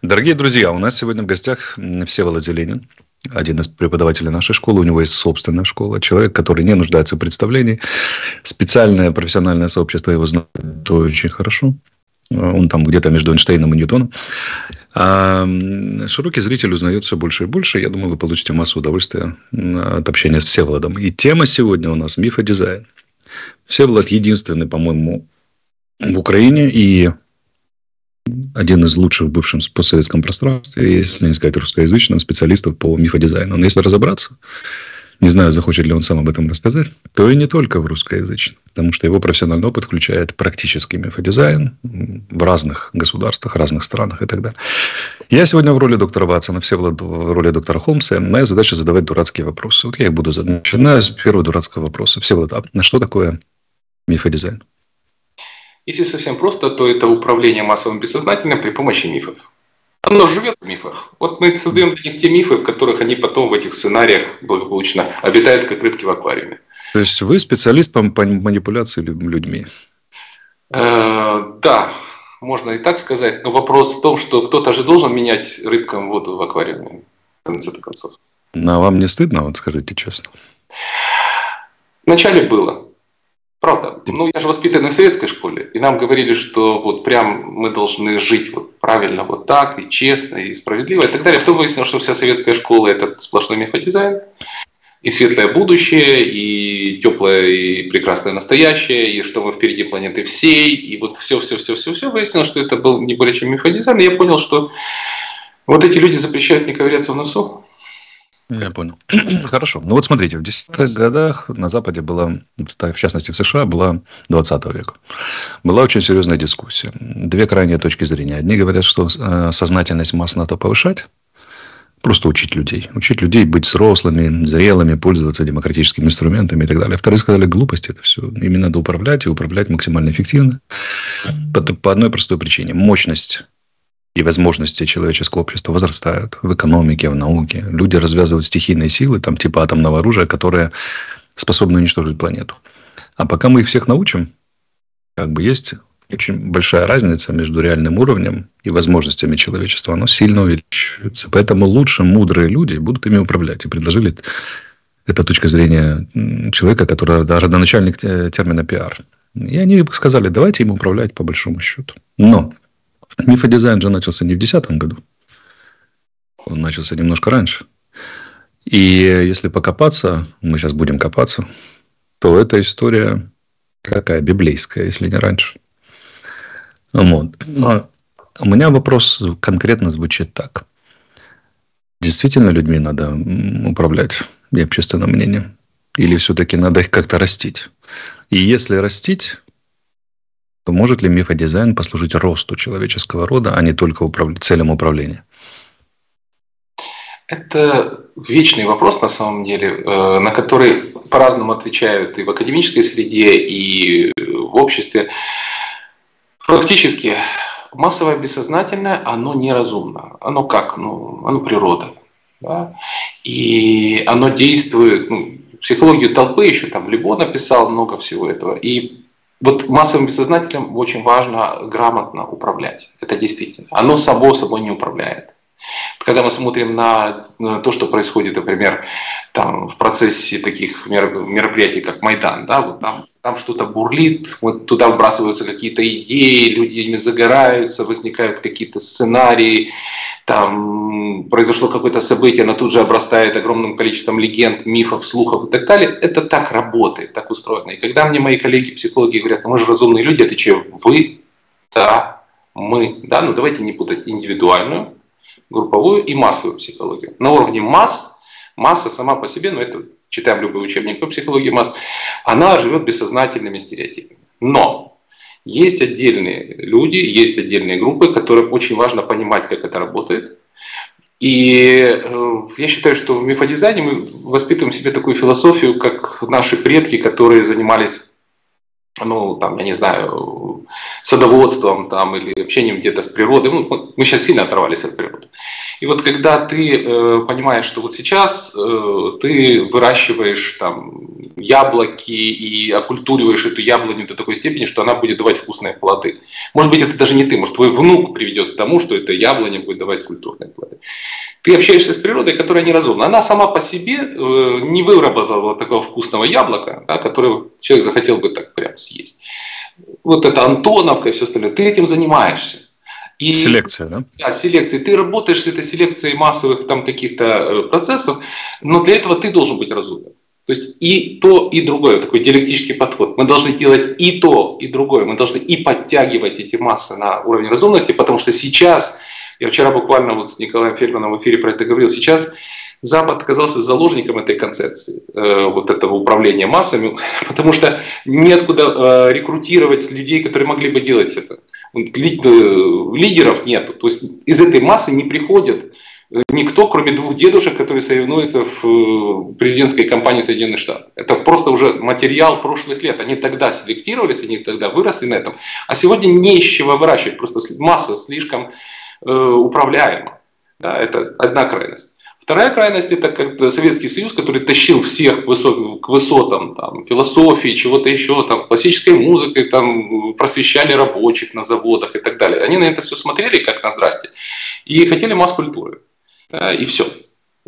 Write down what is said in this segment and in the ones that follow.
Дорогие друзья, у нас сегодня в гостях Всеволод Зеленин, один из преподавателей нашей школы. У него есть собственная школа. Человек, который не нуждается в представлении. Специальное профессиональное сообщество его знает очень хорошо. Он там где-то между Эйнштейном и Ньютоном. А широкий зритель узнает все больше и больше. Я думаю, вы получите массу удовольствия от общения с Всеволодом. И тема сегодня у нас миф и дизайн. Всеволод единственный, по-моему, в Украине и один из лучших в бывшем постсоветском пространстве, если не сказать русскоязычным, специалистов по мифодизайну. Но если разобраться, не знаю, захочет ли он сам об этом рассказать, то и не только в русскоязычном, потому что его профессиональный опыт включает практический мифодизайн в разных государствах, разных странах и так далее. Я сегодня в роли доктора Ватсона, Всеволод в роли доктора Холмса. Моя задача задавать дурацкие вопросы. Вот я их буду задавать. Начинаю с первого дурацкого вопроса. Всеволод, а на что такое мифодизайн? Если совсем просто, то это управление массовым бессознательным при помощи мифов. Оно живет в мифах. Вот мы создаем для них те мифы, в которых они потом в этих сценариях благополучно обитают, как рыбки в аквариуме. То есть вы специалист по манипуляции людьми? Да, можно и так сказать. Но вопрос в том, что кто-то же должен менять рыбкам воду в аквариуме, в конце концов. А вам не стыдно, вот скажите честно? Вначале было. Правда. Ну, я же воспитан в советской школе, и нам говорили, что вот прям мы должны жить вот правильно, вот так, и честно, и справедливо, и так далее. Потом выяснилось, что вся советская школа – это сплошной мифодизайн, и светлое будущее, и теплое, и прекрасное настоящее, и что мы впереди планеты всей, и вот все выяснилось, что это был не более чем мифодизайн, и я понял, что вот эти люди запрещают мне ковыряться в носу. Я понял. Хорошо. Ну вот смотрите, в 10-х годах на Западе была, в частности в США, была 20 века. Была очень серьезная дискуссия. Две крайние точки зрения. Одни говорят, что сознательность масс надо повышать, просто учить людей. Учить людей быть взрослыми, зрелыми, пользоваться демократическими инструментами и так далее. Вторые сказали, глупость это все. Ими надо управлять и управлять максимально эффективно. По одной простой причине. Мощность и возможности человеческого общества возрастают в экономике, в науке. Люди развязывают стихийные силы, там, типа атомного оружия, которые способны уничтожить планету. А пока мы их всех научим, как бы есть очень большая разница между реальным уровнем и возможностями человечества. Оно сильно увеличивается. Поэтому лучше мудрые люди будут ими управлять. И предложили это точка зрения человека, который родоначальник термина «пиар». И они сказали, давайте им управлять по большому счету. Но мифодизайн же начался не в 2010 году. Он начался немножко раньше. И если покопаться, мы сейчас будем копаться, то эта история какая? Библейская, если не раньше. Вот. Но у меня вопрос конкретно звучит так. Действительно людьми надо управлять и общественным мнением? Или все-таки надо их как-то растить? И если растить, то может ли мифодизайн послужить росту человеческого рода, а не только целям управления? Это вечный вопрос, на самом деле, на который по-разному отвечают и в академической среде, и в обществе. Фактически, массовое бессознательное, оно неразумно. Оно как? Ну, оно природа. Да? И оно действует... Ну, психологию толпы еще там Лебо написал, много всего этого. И вот массовым бессознательным очень важно грамотно управлять. Это действительно. Оно само собой не управляет. Когда мы смотрим на то, что происходит, например, там, в процессе таких мероприятий, как Майдан, да, вот там что-то бурлит, вот туда вбрасываются какие-то идеи, люди ими загораются, возникают какие-то сценарии, там произошло какое-то событие, оно тут же обрастает огромным количеством легенд, мифов, слухов и так далее. Это так работает, так устроено. И когда мне мои коллеги-психологи говорят, ну мы же разумные люди, отвечаю, вы, да, мы, да, ну давайте не путать индивидуальную, групповую и массовую психологию. На уровне масс, масса сама по себе, но это читаем любой учебник по психологии масс, она живет бессознательными стереотипами. Но есть отдельные люди, есть отдельные группы, которым очень важно понимать, как это работает. И я считаю, что в мифодизайне мы воспитываем в себе такую философию, как наши предки, которые занимались ну, там, я не знаю, садоводством там, или общением где-то с природой. Ну, мы сейчас сильно оторвались от природы. И вот когда ты понимаешь, что вот сейчас ты выращиваешь там, яблоки и окультуриваешь эту яблоню до такой степени, что она будет давать вкусные плоды. Может быть, это даже не ты, может, твой внук приведет к тому, что эта яблоня будет давать культурные плоды. Ты общаешься с природой, которая неразумна. Она сама по себе не выработала такого вкусного яблока, да, которое человек захотел бы так прям съесть. Вот это Антоновка и все остальное. Ты этим занимаешься. И, селекция, да? Да, селекция. Ты работаешь с этой селекцией массовых там каких-то процессов, но для этого ты должен быть разумен. То есть и то, и другое, такой диалектический подход. Мы должны делать и то, и другое. Мы должны и подтягивать эти массы на уровень разумности, потому что сейчас... Я вчера буквально вот с Николаем Фельдманом в эфире про это говорил. Сейчас Запад оказался заложником этой концепции, вот этого управления массами, потому что неоткуда рекрутировать людей, которые могли бы делать это. Лидеров нету. То есть из этой массы не приходит никто, кроме двух дедушек, которые соревнуются в президентской кампании Соединенных Штатов. Это просто уже материал прошлых лет. Они тогда селектировались, они тогда выросли на этом. А сегодня не из чего выращивать. Просто масса слишком... управляемо. Да, это одна крайность. Вторая крайность – это как Советский Союз, который тащил всех к высотам там, философии, чего-то еще, там, классической музыкой, там, просвещали рабочих на заводах и так далее. Они на это все смотрели, как на здрасте, и хотели масс-культуры. И все.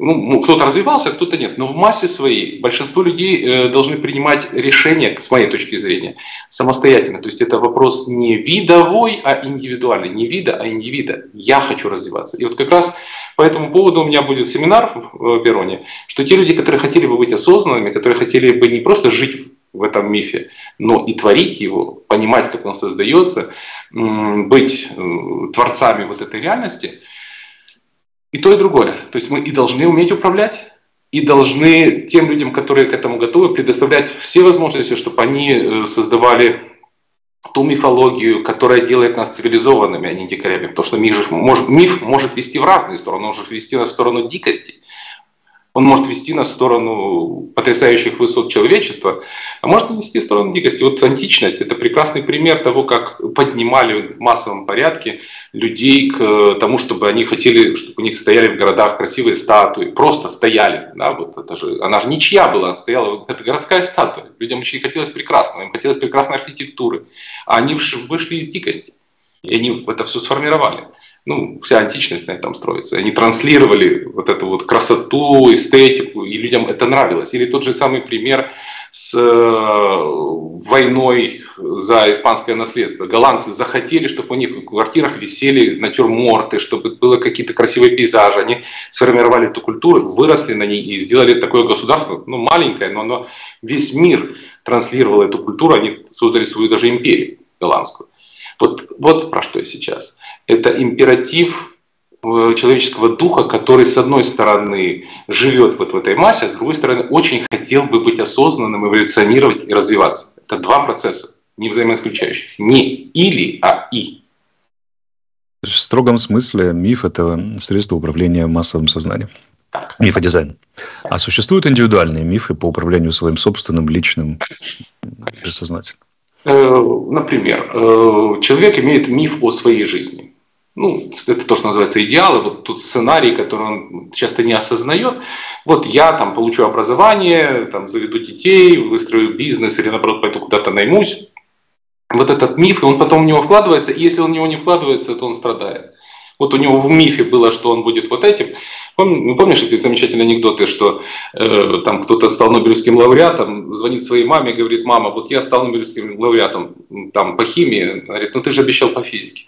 Ну, кто-то развивался, кто-то нет. Но в массе своей большинство людей должны принимать решения, с моей точки зрения, самостоятельно. То есть это вопрос не видовой, а индивидуальный. Не вида, а индивида. Я хочу развиваться. И вот как раз по этому поводу у меня будет семинар в Пероне, что те люди, которые хотели бы быть осознанными, которые хотели бы не просто жить в этом мифе, но и творить его, понимать, как он создается, быть творцами вот этой реальности, и то, и другое. То есть мы и должны уметь управлять, и должны тем людям, которые к этому готовы, предоставлять все возможности, чтобы они создавали ту мифологию, которая делает нас цивилизованными, а не дикарями. Потому что миф может вести в разные стороны. Он может вести нас в сторону дикости, он может вести нас в сторону потрясающих высот человечества, а может вести в сторону дикости. Вот античность — это прекрасный пример того, как поднимали в массовом порядке людей к тому, чтобы они хотели, чтобы у них стояли в городах красивые статуи, просто стояли. Да, вот это же, она же ничья была, она стояла, это городская статуя. Людям очень хотелось прекрасного, им хотелось прекрасной архитектуры, а они вышли из дикости, и они это все сформировали. Ну, вся античность на этом строится. Они транслировали вот эту вот красоту, эстетику, и людям это нравилось. Или тот же самый пример с войной за испанское наследство. Голландцы захотели, чтобы у них в квартирах висели натюрморты, чтобы было какие-то красивые пейзажи. Они сформировали эту культуру, выросли на ней и сделали такое государство, ну, маленькое, но оно, весь мир транслировал эту культуру, они создали свою даже империю голландскую. Вот про что я сейчас. Это императив человеческого духа, который, с одной стороны, живет вот в этой массе, а с другой стороны, очень хотел бы быть осознанным, эволюционировать и развиваться. Это два процесса, не взаимоисключающих. Не или, а и. В строгом смысле миф – это средство управления массовым сознанием. Мифодизайн. А существуют индивидуальные мифы по управлению своим собственным, личным сознанием? Например, человек имеет миф о своей жизни. Ну, это то, что называется идеалы, вот тот сценарий, который он часто не осознает. Вот я там получу образование, там, заведу детей, выстрою бизнес или, наоборот, пойду куда-то наймусь. Вот этот миф, и он потом в него вкладывается, и если он в него не вкладывается, то он страдает. Вот у него в мифе было, что он будет вот этим. Помнишь эти замечательные анекдоты, что там кто-то стал Нобелевским лауреатом, звонит своей маме, говорит: мама, вот я стал Нобелевским лауреатом там, по химии. Она говорит: ну ты же обещал по физике.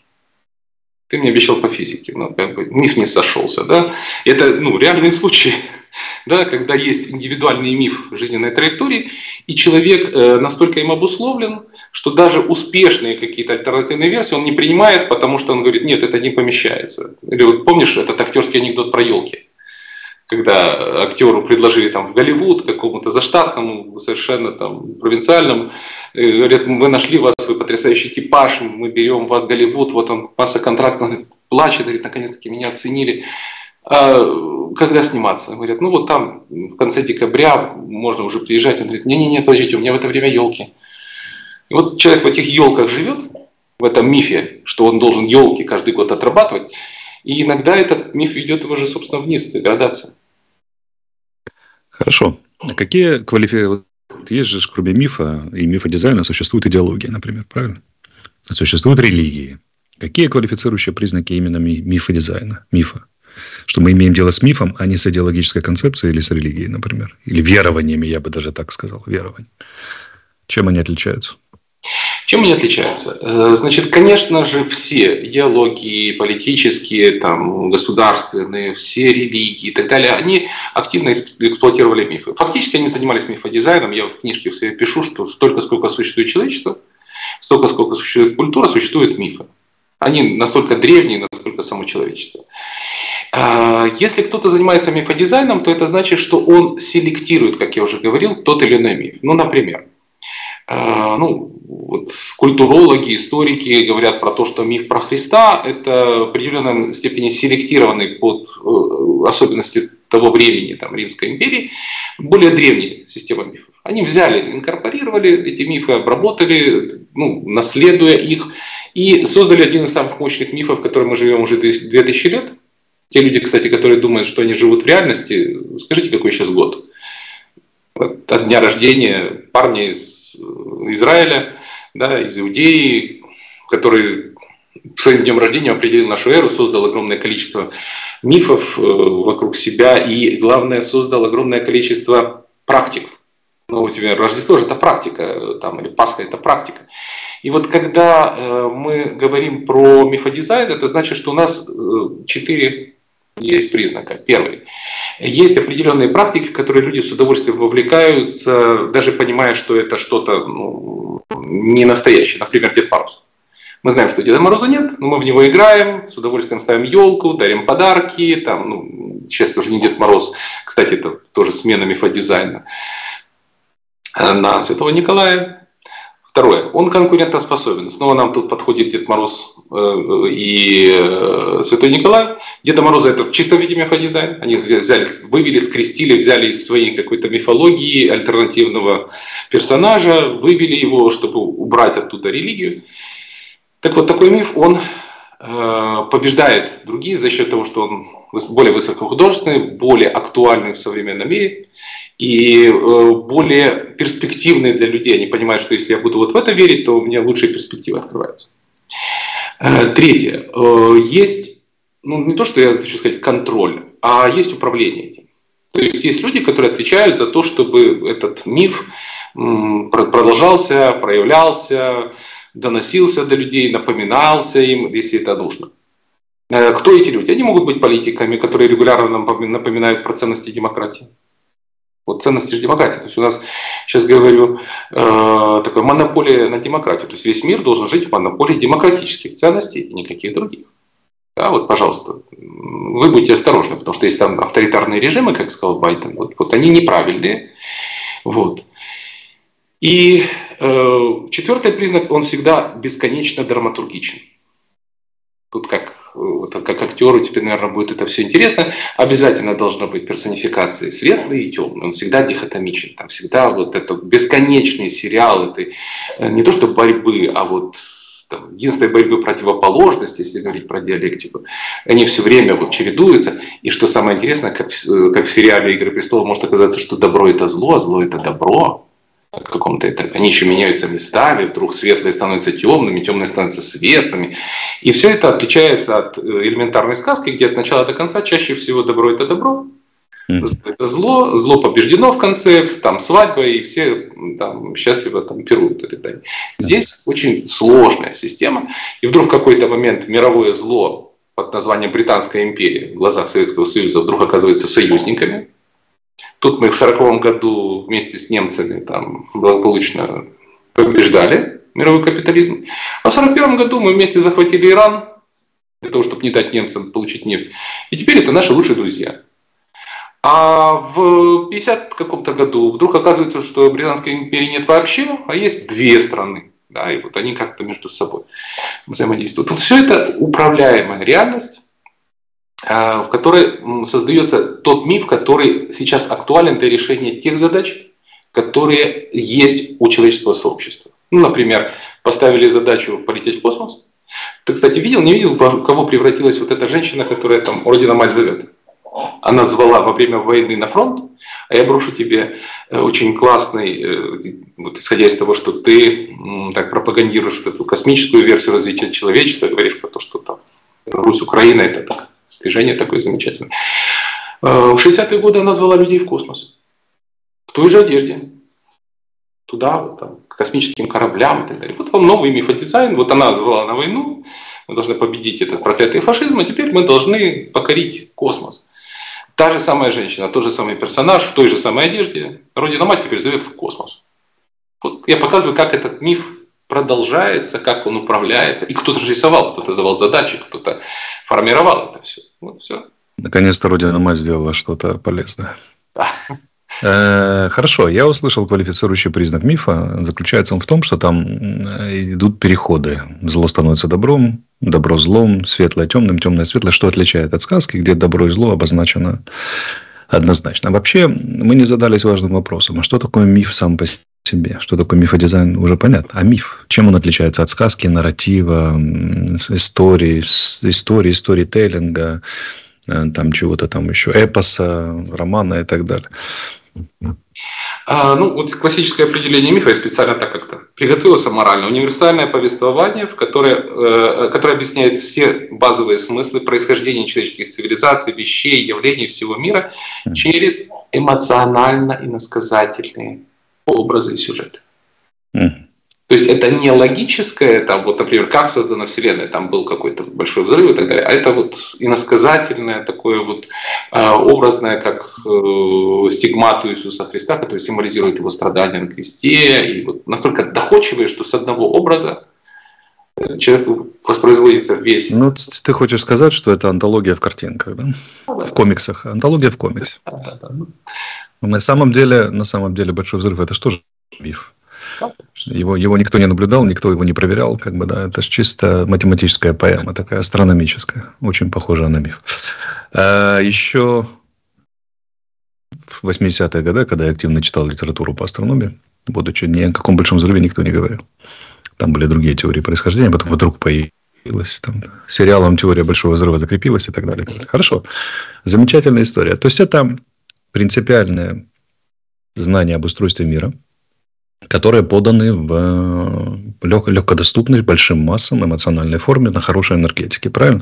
Ты мне обещал по физике. Ну, как бы миф не сошелся. Да? Это ну, реальный случай, да, когда есть индивидуальный миф жизненной траектории, и человек настолько им обусловлен, что даже успешные какие-то альтернативные версии он не принимает, потому что он говорит: нет, это не помещается. Или вот помнишь этот актерский анекдот про елки? Когда актеру предложили там, в Голливуд, какому-то заштатному, совершенно там, провинциальному, говорят: мы нашли вас, вы потрясающий типаж, мы берем вас в Голливуд, вот он, масса контрактов, плачет, говорит: наконец-таки меня оценили. А когда сниматься? Говорят: ну вот там в конце декабря можно уже приезжать. Он говорит: не-не-не, подождите, у меня в это время елки. И вот человек в этих елках живет, в этом мифе, что он должен елки каждый год отрабатывать, и иногда этот миф ведет его же, собственно, вниз, в деградацию. Хорошо. Какие квалификации? Есть же, кроме мифа и мифодизайна, существует идеология, например, правильно? Существуют религии. Какие квалифицирующие признаки именно мифодизайна, мифа? Что мы имеем дело с мифом, а не с идеологической концепцией или с религией, например. Или верованиями, я бы даже так сказал, верованием. Чем они отличаются? Чем они отличаются? Значит, конечно же, все идеологии политические, там, государственные, все религии и так далее, они активно эксплуатировали мифы. Фактически они занимались мифодизайном. Я в книжке в своей пишу, что столько, сколько существует человечество, столько, сколько существует культура, существуют мифы. Они настолько древние, насколько само человечество. Если кто-то занимается мифодизайном, то это значит, что он селектирует, как я уже говорил, тот или иной миф. Ну, например, вот культурологи, историки говорят про то, что миф про Христа — это в определенной степени селектированный под особенности того времени, там, Римской империи, более древняя система мифов. Они взяли, инкорпорировали эти мифы, обработали, наследуя их, и создали один из самых мощных мифов, в котором мы живем уже 2000 лет. Те люди, кстати, которые думают, что они живут в реальности, скажите, какой сейчас год? От дня рождения парня из Израиля, да, из Иудеи, который своим днем рождения определил нашу эру, создал огромное количество мифов вокруг себя и, главное, создал огромное количество практик. У тебя Рождество же это практика, там, или Пасха это практика. И вот когда мы говорим про мифодизайн, это значит, что у нас 4 есть признака. Первый. Есть определенные практики, в которые люди с удовольствием вовлекаются, даже понимая, что это что-то не настоящее. Например, Дед Мороз. Мы знаем, что Деда Мороза нет, но мы в него играем, с удовольствием ставим елку, дарим подарки. Там, сейчас уже не Дед Мороз, кстати, это тоже смена мифодизайна на Святого Николая. Второе. Он конкурентоспособен. Снова нам тут подходит Дед Мороз и Святой Николай. Деда Мороза это в чистом виде мифодизайн. Они взяли, вывели, скрестили, взяли из своей какой-то мифологии альтернативного персонажа, вывели его, чтобы убрать оттуда религию. Так вот, такой миф, он побеждает другие за счет того, что он более высокохудожественный, более актуальный в современном мире и более перспективный для людей. Они понимают, что если я буду вот в это верить, то у меня лучшая перспектива открывается. Третье. Есть, не то, что я хочу сказать, контроль, а есть управление этим. То есть есть люди, которые отвечают за то, чтобы этот миф продолжался, проявлялся, доносился до людей, напоминался им, если это нужно. Кто эти люди? Они могут быть политиками, которые регулярно напоминают про ценности демократии. Вот ценности же демократии. То есть у нас, сейчас говорю, такая монополия на демократию. То есть весь мир должен жить в монополии демократических ценностей и никаких других. Да, вот, пожалуйста, вы будьте осторожны, потому что есть там авторитарные режимы, как сказал Байден, вот они неправильные. Вот. И четвертый признак, он всегда бесконечно драматургичен. Тут как актеру теперь, наверное, будет это все интересно. Обязательно должна быть персонификация светлая и темная. Он всегда дихотомичен. Там всегда вот это бесконечные сериалы. Не то что борьбы, а вот там, единственной борьбы противоположности, если говорить про диалектику. Они все время вот чередуются. И что самое интересное, как в сериале «Игры престолов» может оказаться, что добро это зло, а зло это добро. В каком-то этапе. Они еще меняются местами, вдруг светлые становятся темными, темные становятся светлыми. И все это отличается от элементарной сказки, где от начала до конца чаще всего добро это добро, зло это зло, зло побеждено в конце, там свадьба, и все там счастливо там пируют и так далее. Здесь очень сложная система, и вдруг в какой-то момент мировое зло под названием Британская империя в глазах Советского Союза вдруг оказывается союзниками. Тут мы в 1940 году вместе с немцами там благополучно побеждали мировой капитализм. А в 1941 году мы вместе захватили Иран, для того, чтобы не дать немцам получить нефть. И теперь это наши лучшие друзья. А в 1950 каком-то году вдруг оказывается, что Британской империи нет вообще, а есть две страны. Да, и вот они как-то между собой взаимодействуют. Вот все это управляемая реальность, в которой создается тот миф, который сейчас актуален для решения тех задач, которые есть у человеческого сообщества. Ну, например, поставили задачу полететь в космос. Ты, кстати, видел, не видел, в кого превратилась вот эта женщина, которая там «Родина-мать зовет»? Она звала во время войны на фронт, а я брошу тебе очень классный, вот, исходя из того, что ты так пропагандируешь эту космическую версию развития человечества, говоришь про то, что там Русь, Украина — это так, движение такое замечательное. В 60-е годы она звала людей в космос, в той же одежде, туда, вот, там, к космическим кораблям и так далее. Вот вам новый мифодизайн, вот она звала на войну, мы должны победить этот проклятый фашизм, а теперь мы должны покорить космос. Та же самая женщина, тот же самый персонаж, в той же самой одежде. Родина-мать теперь зовет в космос. Вот я показываю, как этот миф продолжается, как он управляется. И кто-то рисовал, кто-то давал задачи, кто-то формировал это все. Вот, все. Наконец-то Родина-мать сделала что-то полезное. Да. Хорошо, я услышал квалифицирующий признак мифа. Заключается он в том, что там идут переходы. Зло становится добром, добро злом, светлое темным, темное светлое. Что отличает от сказки, где добро и зло обозначено однозначно. Вообще, мы не задались важным вопросом. А что такое миф сам по себе? Что такое мифодизайн, уже понятно. А миф? Чем он отличается от сказки, нарратива, истории, сторителлинга, там чего-то там еще, эпоса, романа и так далее? Ну, вот классическое определение мифа, я специально так как-то приготовился морально. Универсальное повествование, которое объясняет все базовые смыслы происхождения человеческих цивилизаций, вещей, явлений всего мира через эмоционально иносказательные образы и сюжеты. То есть это не логическое, там, вот, например, как создана Вселенная, там был какой-то большой взрыв и так далее, а это вот иносказательное, такое вот образное, как стигмату Иисуса Христа, который символизирует его страдания на кресте, и вот настолько доходчивое, что с одного образа человек воспроизводится весь. Ну, ты хочешь сказать, что это антология в картинках, да? Да. В комиксах. Антология в комиксе. Да. На самом деле, большой взрыв — это что же миф? Его никто не наблюдал, никто его не проверял, как бы, да, это же чисто математическая поэма, такая астрономическая, очень похожая на миф. Еще в 80-е годы, когда я активно читал литературу по астрономии, будучи, ни о каком большом взрыве никто не говорил. Там были другие теории происхождения, потом вдруг появилась там сериалом «Теория большого взрыва» закрепилась и так далее. Хорошо, замечательная история. То есть это принципиальное знание об устройстве мира, которые поданы в легкодоступной, большим массам, эмоциональной форме, на хорошей энергетике, правильно?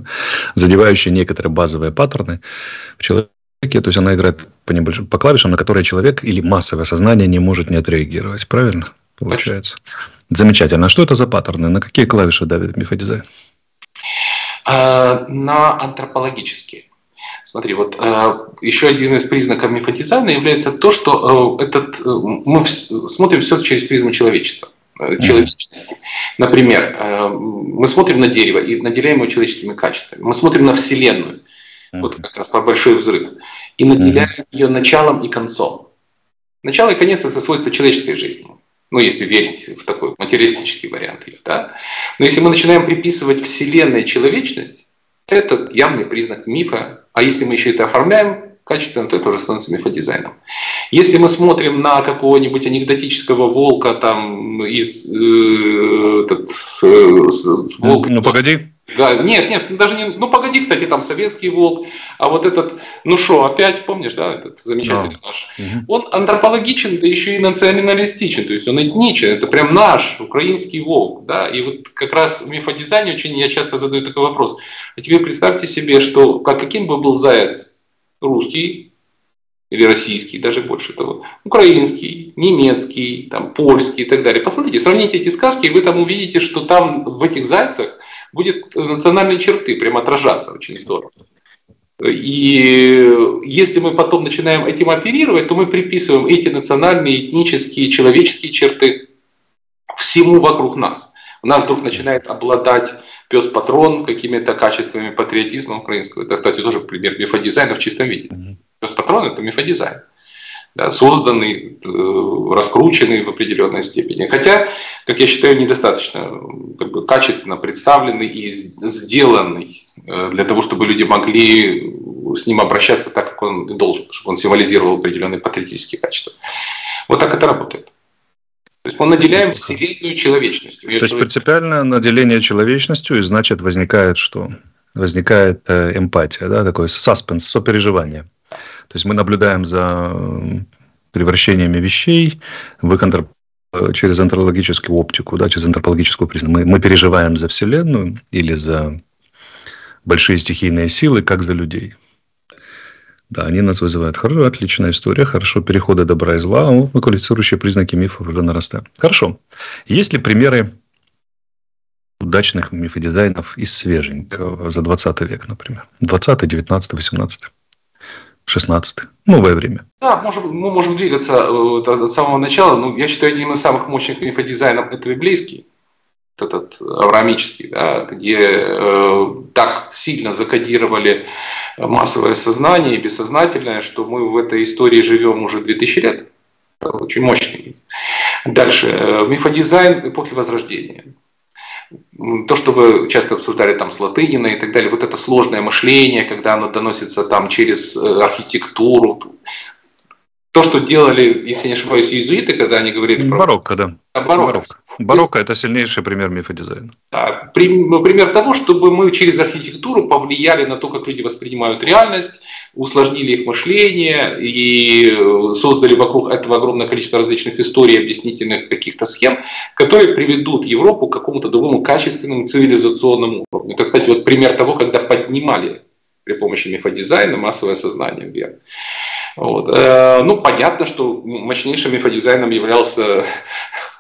Задевающие некоторые базовые паттерны в человеке. То есть она играет по клавишам, на которые человек или массовое сознание не может не отреагировать, правильно? Получается. Замечательно. А что это за паттерны? На какие клавиши давит мифодизайн? На антропологические. Смотри, вот еще один из признаков мифодизайна является то, что мы смотрим все через призму человечества. Человечности. Например, мы смотрим на дерево и наделяем его человеческими качествами. Мы смотрим на Вселенную, вот как раз про большой взрыв, и наделяем ее началом и концом. Начало и конец — это свойство человеческой жизни. Ну, если верить в такой материалистический вариант. Да? Но если мы начинаем приписывать Вселенной человечность, это явный признак мифа. А если мы еще это оформляем качественно, то это уже становится мифодизайном. Если мы смотрим на какого-нибудь анекдотического волка, там, ну, погоди. Да, нет, даже не... Ну, погоди, кстати, там советский волк. А вот этот, ну шо, опять, помнишь, да, этот замечательный наш. Он антропологичен, да еще и националистичен. То есть он этничен, это прям наш, украинский волк. Да? И вот как раз в мифодизайне очень я часто задаю такой вопрос. А теперь представьте себе, что каким бы был заяц русский или российский, даже больше того, украинский, немецкий, там, польский и так далее. Посмотрите, сравните эти сказки, и вы там увидите, что там в этих зайцах будет национальные черты прям отражаться очень здорово. И если мы потом начинаем этим оперировать, то мы приписываем эти национальные, этнические, человеческие черты всему вокруг нас. У нас вдруг начинает обладать пес-патрон какими-то качествами патриотизма украинского. Это, кстати, тоже пример мифодизайна в чистом виде. Пес-патрон — это мифодизайн. Да, созданный, раскрученный в определенной степени. Хотя, как я считаю, недостаточно как бы качественно представленный и сделанный для того, чтобы люди могли с ним обращаться так, как он должен, чтобы он символизировал определенные патриотические качества. Вот так это работает. То есть мы наделяем Вселенную человечностью. То есть принципиально наделение человечностью, и значит возникает что? Возникает эмпатия, да, такой саспенс, сопереживание. То есть мы наблюдаем за превращениями вещей в их через антропологическую оптику, да, через антропологическую призму. Мы переживаем за Вселенную или за большие стихийные силы, как за людей. Да, они нас вызывают. Хорошо, отличная история, хорошо, перехода добра и зла, квалифицирующие признаки мифов уже нарастают. Хорошо. Есть ли примеры удачных мифодизайнов из свеженького за 20 век, например? 20, 19, 18, 16, новое время. Да, мы можем двигаться от самого начала. Ну, я считаю, одним из самых мощных мифодизайнов это библейский, этот авраамический, да, где так сильно закодировали массовое сознание и бессознательное, что мы в этой истории живем уже 2000 лет. Это очень мощный миф. Дальше. Мифодизайн эпохи Возрождения. То, что вы часто обсуждали там с Латыниной и так далее, вот это сложное мышление, когда оно доносится там через архитектуру. То, что делали, если не ошибаюсь, иезуиты, когда они говорили про... Барокко, да. Барокко – это сильнейший пример мифодизайна. Да, пример того, чтобы мы через архитектуру повлияли на то, как люди воспринимают реальность, усложнили их мышление и создали вокруг этого огромное количество различных историй, объяснительных каких-то схем, которые приведут Европу к какому-то другому качественному цивилизационному уровню. Это, кстати, вот пример того, когда поднимали при помощи мифодизайна массовое сознание вверх. Вот. Ну, понятно, что мощнейшим мифодизайном являлся...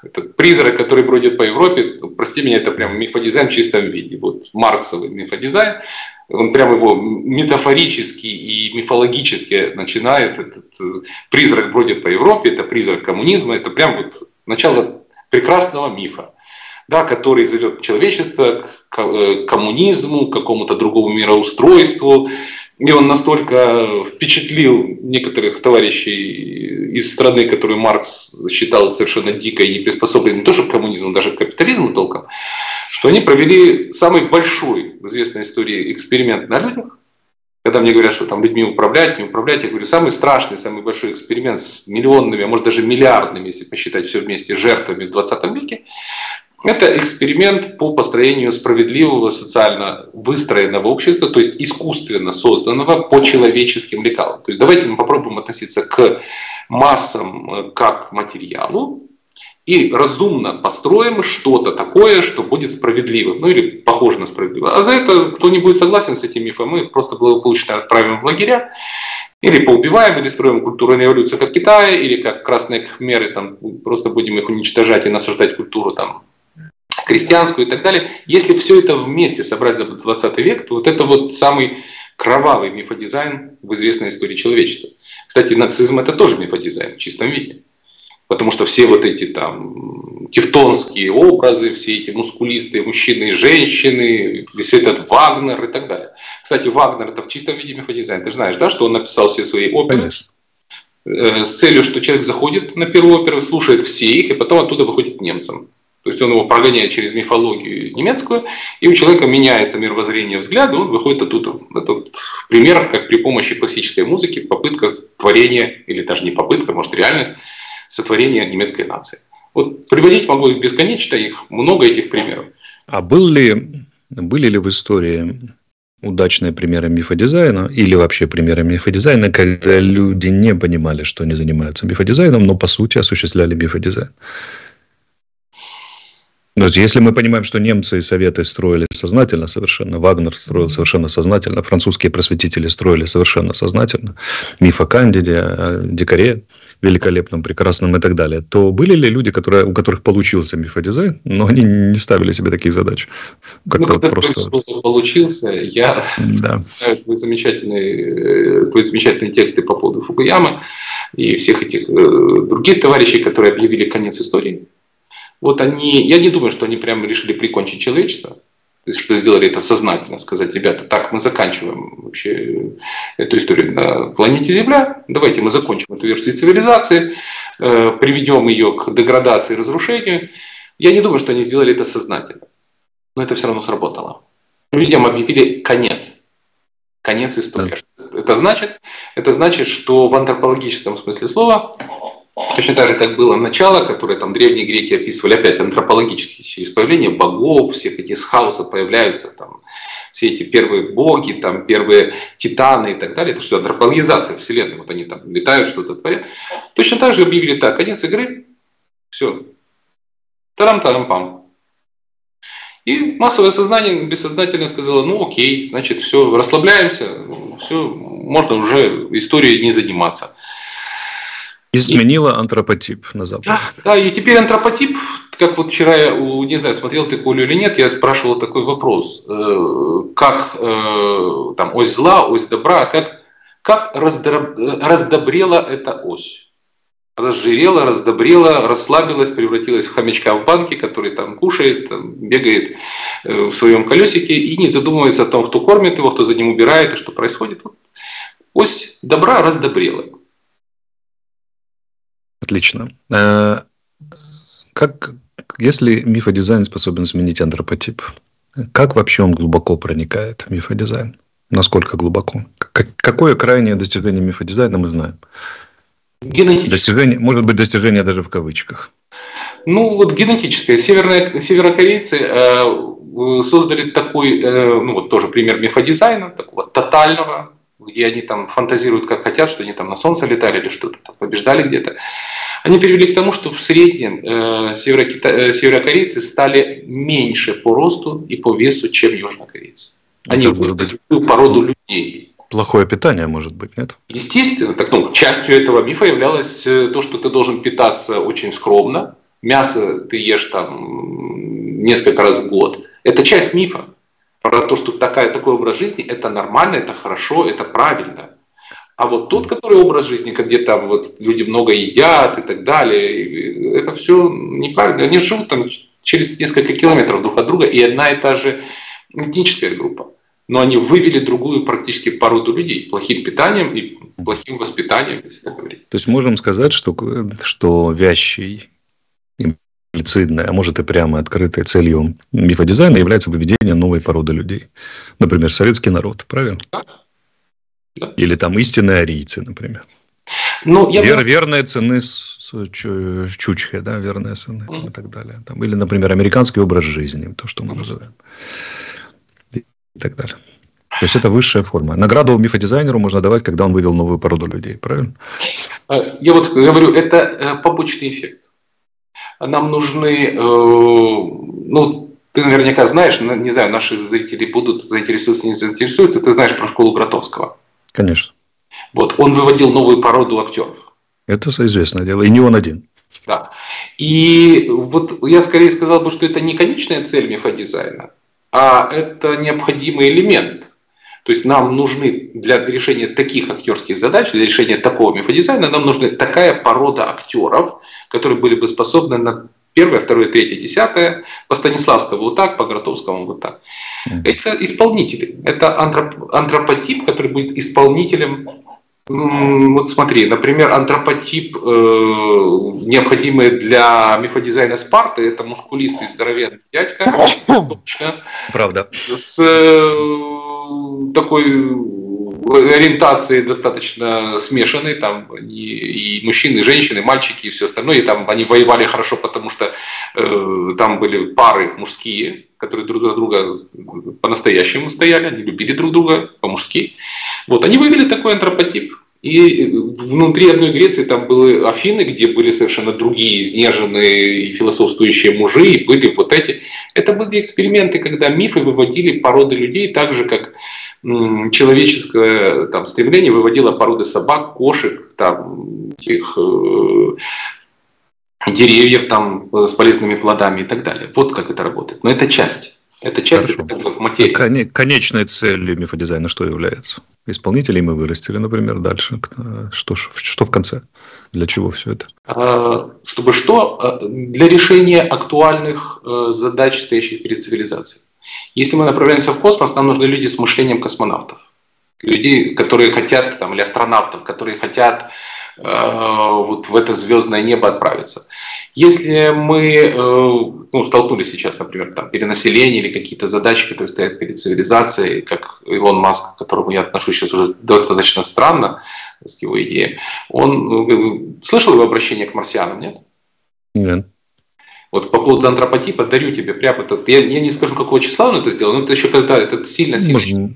Этот призрак, который бродит по Европе, прости меня, это прям мифодизайн в чистом виде. Вот марксовый мифодизайн, он прям его метафорически и мифологически начинает. Этот призрак бродит по Европе, это призрак коммунизма, это прям вот начало прекрасного мифа, да, который зовет человечество к коммунизму, к какому-то другому мироустройству. И он настолько впечатлил некоторых товарищей из страны, которую Маркс считал совершенно дикой и не приспособленной не то что к коммунизму, даже к капитализму толком, что они провели самый большой в известной истории эксперимент на людях. Когда мне говорят, что там людьми управлять, не управлять, я говорю, самый страшный, самый большой эксперимент с миллионными, а может даже миллиардными, если посчитать все вместе, жертвами в 20 веке, это эксперимент по построению справедливого, социально выстроенного общества, то есть искусственно созданного по человеческим лекалам. То есть давайте мы попробуем относиться к массам как к материалу и разумно построим что-то такое, что будет справедливым, ну или похоже на справедливое. А за это, кто не будет согласен с этим мифом, мы просто благополучно отправим в лагеря. Или поубиваем, или строим культурную революцию, как Китай, или как красные хмеры, там, просто будем их уничтожать и насаждать культуру там крестьянскую и так далее. Если все это вместе собрать за 20 век, то вот это вот самый кровавый мифодизайн в известной истории человечества. Кстати, нацизм – это тоже мифодизайн в чистом виде. Потому что все вот эти там тевтонские образы, все эти мускулистые мужчины и женщины, весь этот Вагнер и так далее. Кстати, Вагнер – это в чистом виде мифодизайн. Ты знаешь, да, что он написал все свои оперы? Конечно. С целью, что человек заходит на первую оперу, слушает все их, и потом оттуда выходит немцем. То есть он его прогоняет через мифологию немецкую, и у человека меняется мировоззрение взгляда, он выходит оттуда. Это пример, как при помощи классической музыки, попытка творения, или даже не попытка, может реальность, сотворения немецкой нации. Вот приводить могу бесконечно их, много этих примеров. А были ли в истории удачные примеры мифодизайна, или вообще примеры мифодизайна, когда люди не понимали, что они занимаются мифодизайном, но по сути осуществляли мифодизайн? То есть, если мы понимаем, что немцы и советы строили сознательно совершенно, Вагнер строил совершенно сознательно, французские просветители строили совершенно сознательно, миф о Кандиде, о дикаре великолепном, прекрасном и так далее, то были ли люди, у которых получился мифодизайн, но они не ставили себе таких задач? Как-то ну, просто... получился, я знаю твои замечательные тексты по поводу Фукуямы и всех этих других товарищей, которые объявили конец истории. Вот они, я не думаю, что они прямо решили прикончить человечество, то есть, что сделали это сознательно, сказать, ребята, так мы заканчиваем вообще эту историю на планете Земля, давайте мы закончим эту версию цивилизации, приведем ее к деградации и разрушению. Я не думаю, что они сделали это сознательно, но это все равно сработало. Людям объявили конец истории. Это значит, что в антропологическом смысле слова Точно так же, как было начало, которое там древние греки описывали, опять антропологические через появление богов, всех этих из хаоса появляются там, все эти первые боги, там, первые титаны и так далее. Это что, антропологизация Вселенной, вот они там летают, что-то творят. Точно так же объявили так, конец игры, все, тарам-тарам-пам. И массовое сознание бессознательно сказало, ну окей, значит, все, расслабляемся, все, можно уже историей не заниматься. Изменила антропотип на Западе. Да, и теперь антропотип, как вот вчера, я, не знаю, смотрел ты Колю или нет, я спрашивал такой вопрос, как там ось зла, ось добра, как раздобрела эта ось? Разжирела, раздобрела, расслабилась, превратилась в хомячка в банке, который там кушает, там, бегает в своем колесике и не задумывается о том, кто кормит его, кто за ним убирает и что происходит. Вот. Ось добра раздобрела. Отлично. Как, если мифодизайн способен сменить антропотип, как вообще он глубоко проникает в мифодизайн? Насколько глубоко? Какое крайнее достижение мифодизайна мы знаем? Достижение, может быть, достижение даже в кавычках. Ну, вот генетическое. Северокорейцы создали такой, ну, вот тоже пример мифодизайна, такого тотального, где они там фантазируют, как хотят, что они там на солнце летали или что-то там побеждали где-то. Они привели к тому, что в среднем северокорейцы стали меньше по росту и по весу, чем южнокорейцы. Они выбрали породу людей. Плохое питание, может быть, нет? Естественно. Так, ну, частью этого мифа являлось то, что ты должен питаться очень скромно. Мясо ты ешь там несколько раз в год. Это часть мифа. Про то, что такой образ жизни – это нормально, это хорошо, это правильно. А вот тот, который образ жизни, где там вот люди много едят и так далее, это все неправильно. Они живут там через несколько километров друг от друга, и одна и та же этническая группа. Но они вывели другую практически породу людей плохим питанием и плохим воспитанием, если так говорить. То есть можем сказать, что вящей, имплицитной, а может и прямо открытой целью мифодизайна является выведение новой породы людей. Например, советский народ, правильно? Да. Или там истинные арийцы, например. Ну, верные цены с чучхой, да, верные цены и так далее. Там, или, например, американский образ жизни, то, что мы называем. И так далее. То есть это высшая форма. Награду мифодизайнеру можно давать, когда он вывел новую породу людей, правильно? Я вот говорю, это побочный эффект. Нам нужны, ну, ты наверняка знаешь, не знаю, наши зрители будут заинтересоваться, не заинтересуются, ты знаешь про школу Гротовского. Конечно. Вот, он выводил новую породу актеров. Это известное дело, и не он один. Да. И вот я скорее сказал бы, что это не конечная цель мифодизайна, а это необходимый элемент. То есть нам нужны для решения таких актерских задач, для решения такого мифодизайна, нам нужна такая порода актеров, которые были бы способны на первое, второе, третье, десятое, по Станиславскому вот так, по Гротовскому вот так. Это исполнители, это антропотип, который будет исполнителем. Вот смотри, например, антропотип, необходимый для мифодизайна Спарты, это мускулистый здоровенный дядька, правда, с такой ориентацией достаточно смешанной, там и мужчины, и женщины, и мальчики, и все остальное, и там они воевали хорошо, потому что там были пары мужские, которые друг за друга по-настоящему стояли, они любили друг друга по-мужски. Вот, они вывели такой антропотип. И внутри одной Греции там были Афины, где были совершенно другие изнеженные и философствующие мужи, и были вот эти. Это были эксперименты, когда мифы выводили породы людей, так же, как человеческое там, стремление выводило породы собак, кошек, там, этих, деревьев там, с полезными плодами и так далее. Вот как это работает. Но это часть. Это часть материи. Конечной целью мифодизайна что является? Исполнителей мы вырастили, например, дальше. Что в конце? Для чего все это? Чтобы что? Для решения актуальных задач, стоящих перед цивилизацией. Если мы направляемся в космос, нам нужны люди с мышлением космонавтов. Людей, которые хотят, там, или астронавтов, которые хотят вот в это звездное небо отправиться. Если мы столкнулись сейчас, например, там, перенаселение или какие-то задачи, которые стоят перед цивилизацией, как Илон Маск, к которому я отношусь сейчас уже достаточно странно, с его идеей, он слышал его обращение к марсианам, нет? Нет. Вот по поводу антропотипа дарю тебе прямо этот. Я не скажу, какого числа он это сделал, но это еще когда это сильно-сильно.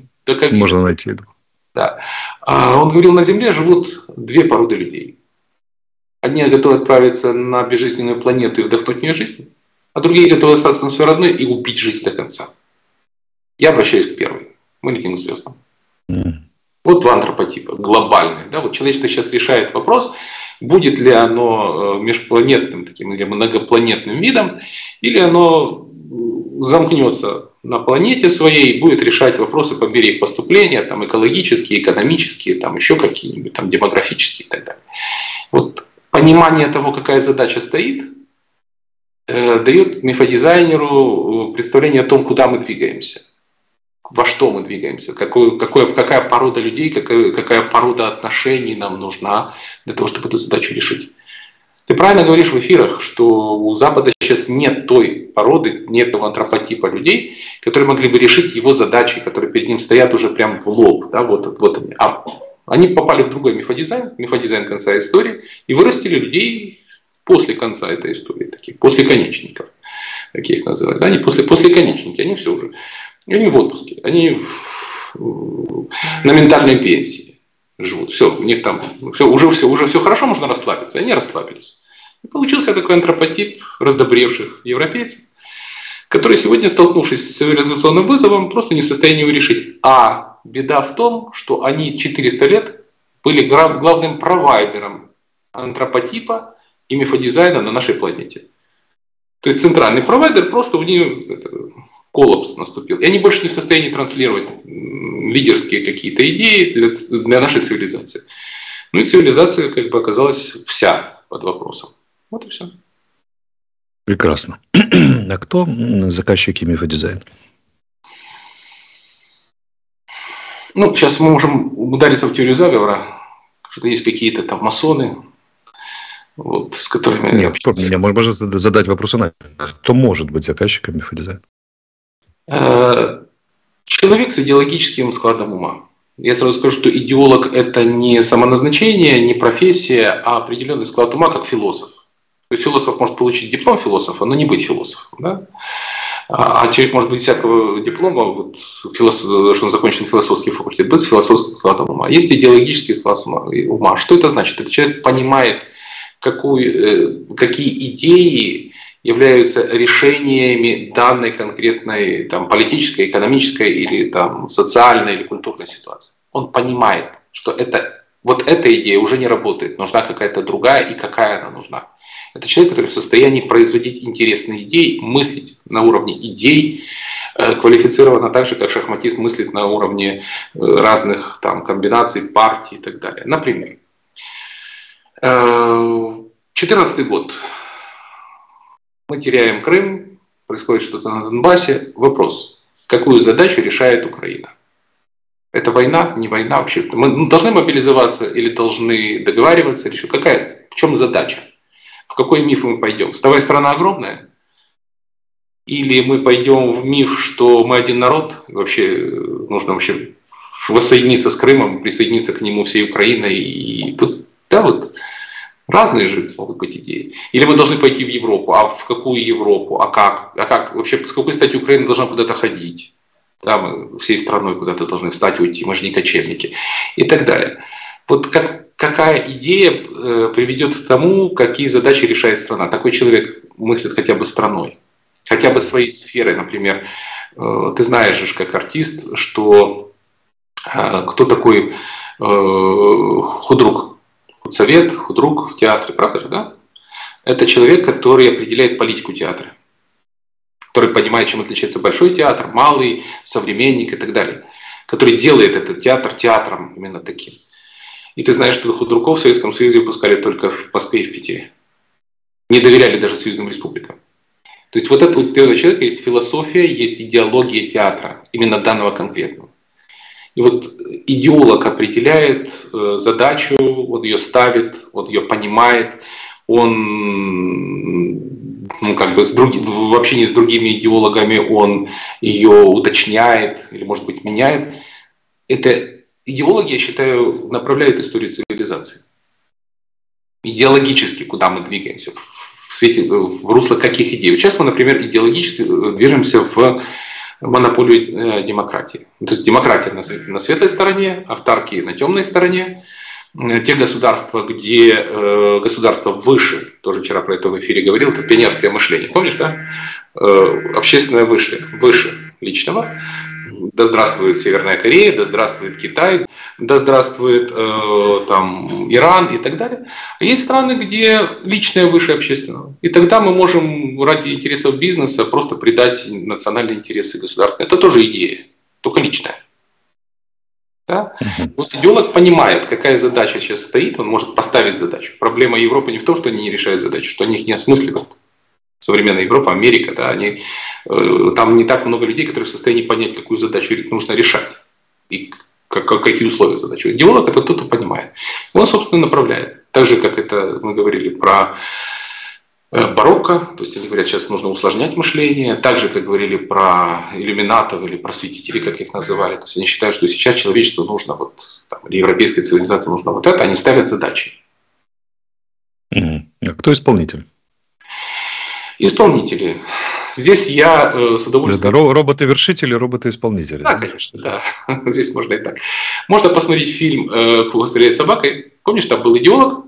Можно найти это. Да. А он говорил, на Земле живут две породы людей. Одни готовы отправиться на безжизненную планету и вдохнуть в нее жизнь, а другие готовы остаться на своей родной и убить жизнь до конца. Я обращаюсь к первой. Мы летим к звездам. Вот два антропотипа, глобальные. Да? Вот человечество сейчас решает вопрос, будет ли оно межпланетным таким или многопланетным видом, или оно замкнется на планете своей и будет решать вопросы по мере их поступления, там, экологические, экономические, там, еще какие-нибудь, там, демографические и так далее. Вот понимание того, какая задача стоит, дает мифодизайнеру представление о том, куда мы двигаемся. Во что мы двигаемся, какая порода людей, какая порода отношений нам нужна для того, чтобы эту задачу решить. Ты правильно говоришь в эфирах, что у Запада сейчас нет той породы, нет того антропотипа людей, которые могли бы решить его задачи, которые перед ним стоят уже прям в лоб. Да, вот они. А они попали в другой мифодизайн конца истории, и вырастили людей после конца этой истории, таких, после конечников, как я их называю. Да, они после конечники, они все уже... Они в отпуске, они на ментальной пенсии живут. Все, у них там уже все хорошо, можно расслабиться. Они расслабились. И получился такой антропотип раздобревших европейцев, которые сегодня, столкнувшись с цивилизационным вызовом, просто не в состоянии его решить. А беда в том, что они 400 лет были главным провайдером антропотипа и мифодизайна на нашей планете. То есть центральный провайдер просто в нее... Коллапс наступил. И они больше не в состоянии транслировать лидерские какие-то идеи для нашей цивилизации. Ну и цивилизация как бы оказалась вся под вопросом. Вот и все. Прекрасно. А кто заказчики мифодизайна? Ну, сейчас мы можем удариться в теорию заговора, что есть какие-то там масоны, вот, с которыми... Нет, стоп, можно задать вопрос иначе. Кто может быть заказчиком мифодизайна? Человек с идеологическим складом ума. Я сразу скажу, что идеолог — это не самоназначение, не профессия, а определенный склад ума как философ. То есть философ может получить диплом философа, но не быть философом. Да? А человек может быть всякого диплома, вот, что он закончил философский факультет, быть с философским складом ума. Есть идеологический склад ума. Что это значит? Этот человек понимает, какие идеи являются решениями данной конкретной там, политической, экономической или там, социальной или культурной ситуации. Он понимает, что эта идея уже не работает, нужна какая-то другая, и какая она нужна. Это человек, который в состоянии производить интересные идеи, мыслить на уровне идей, квалифицированно так же, как шахматист мыслит на уровне разных там, комбинаций, партий и так далее. Например, 2014 год. Мы теряем Крым, происходит что-то на Донбассе. Вопрос, какую задачу решает Украина? Это война, не война вообще? Мы должны мобилизоваться или должны договариваться? Или еще какая? В чем задача? В какой миф мы пойдем? Вставая страна огромная? Или мы пойдем в миф, что мы один народ? Вообще нужно вообще воссоединиться с Крымом, присоединиться к нему всей Украиной? И, да, вот... Разные же могут быть идеи. Или мы должны пойти в Европу. А в какую Европу? А как? Вообще, с какой стати Украина должна куда-то ходить? Там всей страной куда-то должны встать и уйти. Мы же не кочевники. И так далее. Вот какая идея приведет к тому, какие задачи решает страна? Такой человек мыслит хотя бы страной. Хотя бы своей сферой. Например, ты знаешь же, как артист, что кто такой худрук? Худсовет, худрук в театре, правда же, да? Это человек, который определяет политику театра, который понимает, чем отличается большой театр, малый, современник и так далее, который делает этот театр театром именно таким. И ты знаешь, что худруков в Советском Союзе выпускали только в Москве и в Питере. Не доверяли даже союзным республикам. То есть вот это у этого человека есть философия, есть идеология театра, именно данного конкретного. И вот идеолог определяет задачу, он ее ставит, он ее понимает, он в общении с другими идеологами он ее уточняет или, может быть, меняет. Это идеологи, я считаю, направляют историю цивилизации. Идеологически, куда мы двигаемся, в русло каких идей. Вот сейчас мы, например, идеологически движемся в монополию демократии. То есть демократия на светлой стороне, автаркии на темной стороне. Те государства, где государство выше, тоже вчера про это в эфире говорил, это пионерское мышление, помнишь, да? Общественное выше личного. Да здравствует Северная Корея, да здравствует Китай, да здравствует Иран и так далее. А есть страны, где личное выше общественного. И тогда мы можем ради интересов бизнеса просто придать национальные интересы государственные. Это тоже идея, только личная. Да? Вот идеолог понимает, какая задача сейчас стоит, он может поставить задачу. Проблема Европы не в том, что они не решают задачу, что они их не осмысливают. Современная Европа, Америка, да, там не так много людей, которые в состоянии понять, какую задачу нужно решать и какие условия задачи. Идеолог — это кто-то понимает. Он, собственно, направляет. Так же, как это мы говорили про барокко, то есть они говорят, сейчас нужно усложнять мышление, так же, как говорили про иллюминатов или просветителей, как их называли. То есть они считают, что сейчас человечеству нужно, европейской цивилизации нужно вот это, они ставят задачи. Кто исполнитель? Исполнители. Здесь я с удовольствием... Роботы-вершители, роботы-исполнители. Да, конечно, да. Здесь можно и так. Можно посмотреть фильм «Круга стреляет собакой». Помнишь, там был идеолог?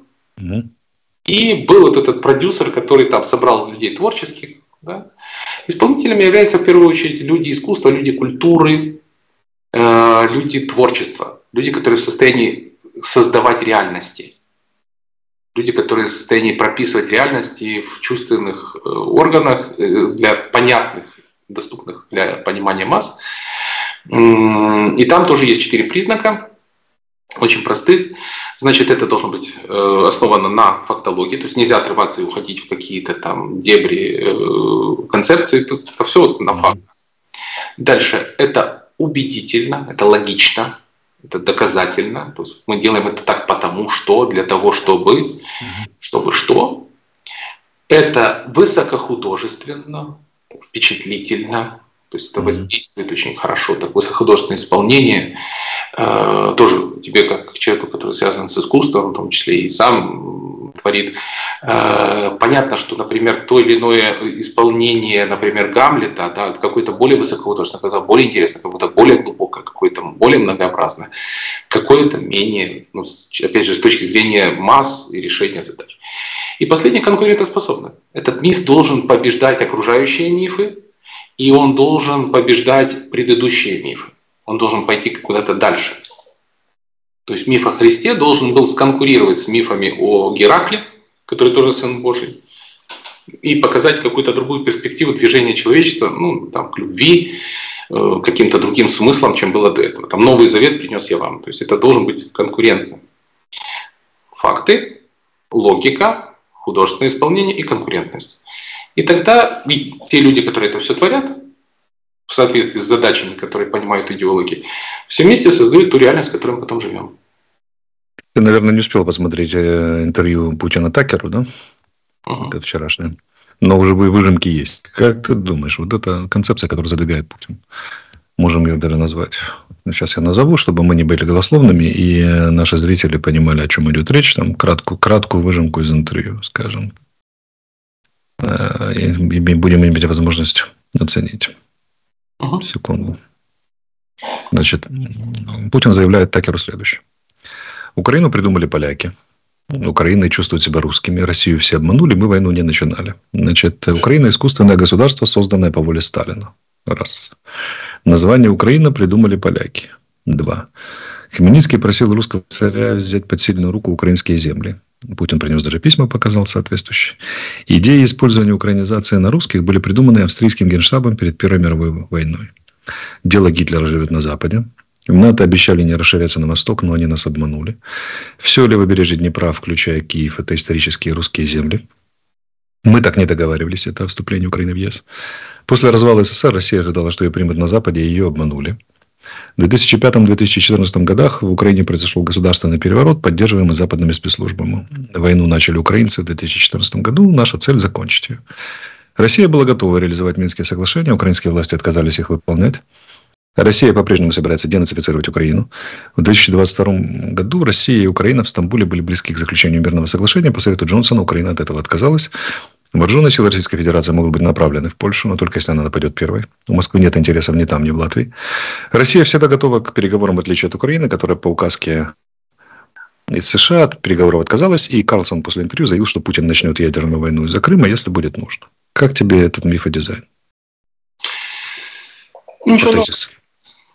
И был вот этот продюсер, который там собрал людей творческих. Да? Исполнителями являются в первую очередь люди искусства, люди культуры, люди творчества. Люди, которые в состоянии создавать реальности. Люди, которые в состоянии прописывать реальности в чувственных органах, для понятных, доступных для понимания масс. И там тоже есть 4 признака, очень простых. Значит, это должно быть основано на фактологии, то есть нельзя отрываться и уходить в какие-то там дебри, концепции, тут это все вот на фактах. Дальше, это убедительно, это логично. Это доказательно. То есть мы делаем это так потому что, для того, чтобы что. Это высокохудожественно, впечатлительно. То есть это воздействует очень хорошо. Так, высокохудожественное исполнение тоже тебе, как человеку, который связан с искусством, в том числе и сам творит. Понятно, что, например, то или иное исполнение, например, Гамлета, да, какое-то более высокохудожественное, какое-то более интересное, какое-то более глубокое, какое-то более многообразное, какое-то менее, опять же, с точки зрения масс и решения задач. И последнее — конкурентоспособное. Этот миф должен побеждать окружающие мифы, и он должен побеждать предыдущие мифы. Он должен пойти куда-то дальше. То есть миф о Христе должен был сконкурировать с мифами о Геракле, который тоже Сын Божий, и показать какую-то другую перспективу движения человечества, к любви, к каким-то другим смыслам, чем было до этого. Там Новый Завет принес я вам. То есть это должен быть конкурентным. Факты, логика, художественное исполнение и конкурентность. И тогда те люди, которые это все творят, в соответствии с задачами, которые понимают идеологи, все вместе создают ту реальность, в которой мы потом живем. Ты, наверное, не успел посмотреть интервью Путина Такеру, да? Это вчерашнее. Но уже выжимки есть. Как ты думаешь, вот эта концепция, которую задвигает Путин, можем ее даже назвать. Сейчас я назову, чтобы мы не были голословными, и наши зрители понимали, о чем идет речь. Там краткую выжимку из интервью, скажем. И будем иметь возможность оценить. Секунду. Значит, Путин заявляет Такеру следующее. Украину придумали поляки. Украина чувствует себя русскими. Россию все обманули, мы войну не начинали. Значит, Украина — искусственное государство, созданное по воле Сталина. Раз. Название Украина придумали поляки. Два. Хмельницкий просил русского царя взять под сильную руку украинские земли. Путин принес даже письма, показал соответствующие. Идеи использования украинизации на русских были придуманы австрийским генштабом перед Первой мировой войной. Дело Гитлера живет на Западе. В НАТО обещали не расширяться на восток, но они нас обманули. Все левобережье Днепра, включая Киев, — это исторические русские земли. Мы так не договаривались, это вступление Украины в ЕС. После развала СССР Россия ожидала, что ее примут на Западе, и ее обманули. В 2005-2014 годах в Украине произошел государственный переворот, поддерживаемый западными спецслужбами. Войну начали украинцы в 2014 году. Наша цель – закончить ее. Россия была готова реализовать Минские соглашения. Украинские власти отказались их выполнять. Россия по-прежнему собирается денацифицировать Украину. В 2022 году Россия и Украина в Стамбуле были близки к заключению мирного соглашения. По совету Джонсона Украина от этого отказалась. Вооруженные силы Российской Федерации могут быть направлены в Польшу, но только если она нападет первой. У Москвы нет интересов ни там, ни в Латвии. Россия всегда готова к переговорам, в отличие от Украины, которая по указке из США от переговоров отказалась. И Карлсон после интервью заявил, что Путин начнет ядерную войну из-за Крыма, если будет нужно. Как тебе этот миф и дизайн?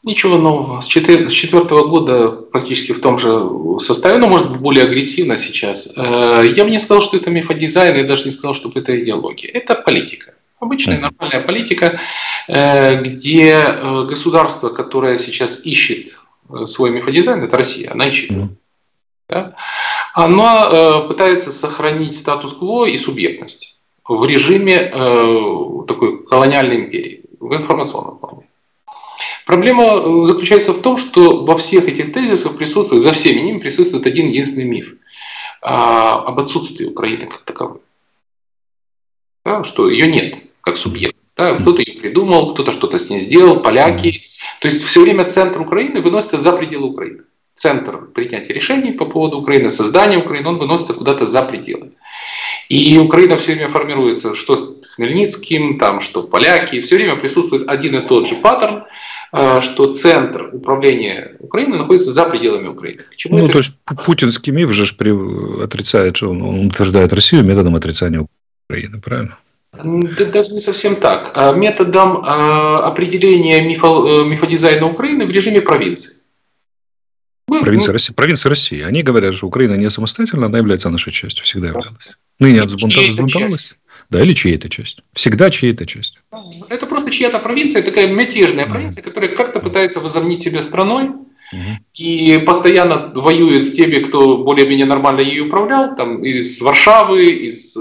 Ничего нового. С 2004 года практически в том же составе, но, может быть, более агрессивно сейчас. Я бы не сказал, что это мифодизайн, я даже не сказал, что это идеология. Это политика. Обычная нормальная политика, где государство, которое сейчас ищет свой мифодизайн, это Россия, она ищет. Да? Она пытается сохранить статус-кво и субъектность в режиме такой колониальной империи, в информационном плане. Проблема заключается в том, что во всех этих тезисах присутствует, за всеми ними присутствует один единственный миф об отсутствии Украины как таковой. Да, что ее нет как субъект. Да, кто-то ее придумал, кто-то что-то с ней сделал, поляки. То есть все время центр Украины выносится за пределы Украины. Центр принятия решений по поводу Украины, создания Украины, он выносится куда-то за пределы. И Украина все время формируется, что Хмельницким, там, что поляки. Все время присутствует один и тот же паттерн, что центр управления Украины находится за пределами Украины. Почему ну, это... То есть путинский миф же отрицает, что он утверждает Россию методом отрицания Украины, правильно? Да, даже не совсем так. Методом определения мифодизайна Украины в режиме провинции. Провинция России. Они говорят, что Украина не самостоятельна, она является нашей частью, всегда являлась. Ныне отбунтовалась. Да, или чьей-то частью. Всегда чьей-то частью. Это просто чья-то провинция, такая мятежная провинция, которая как-то пытается возомнить себя страной и постоянно воюет с теми, кто более-менее нормально ею управлял, там, из Варшавы, из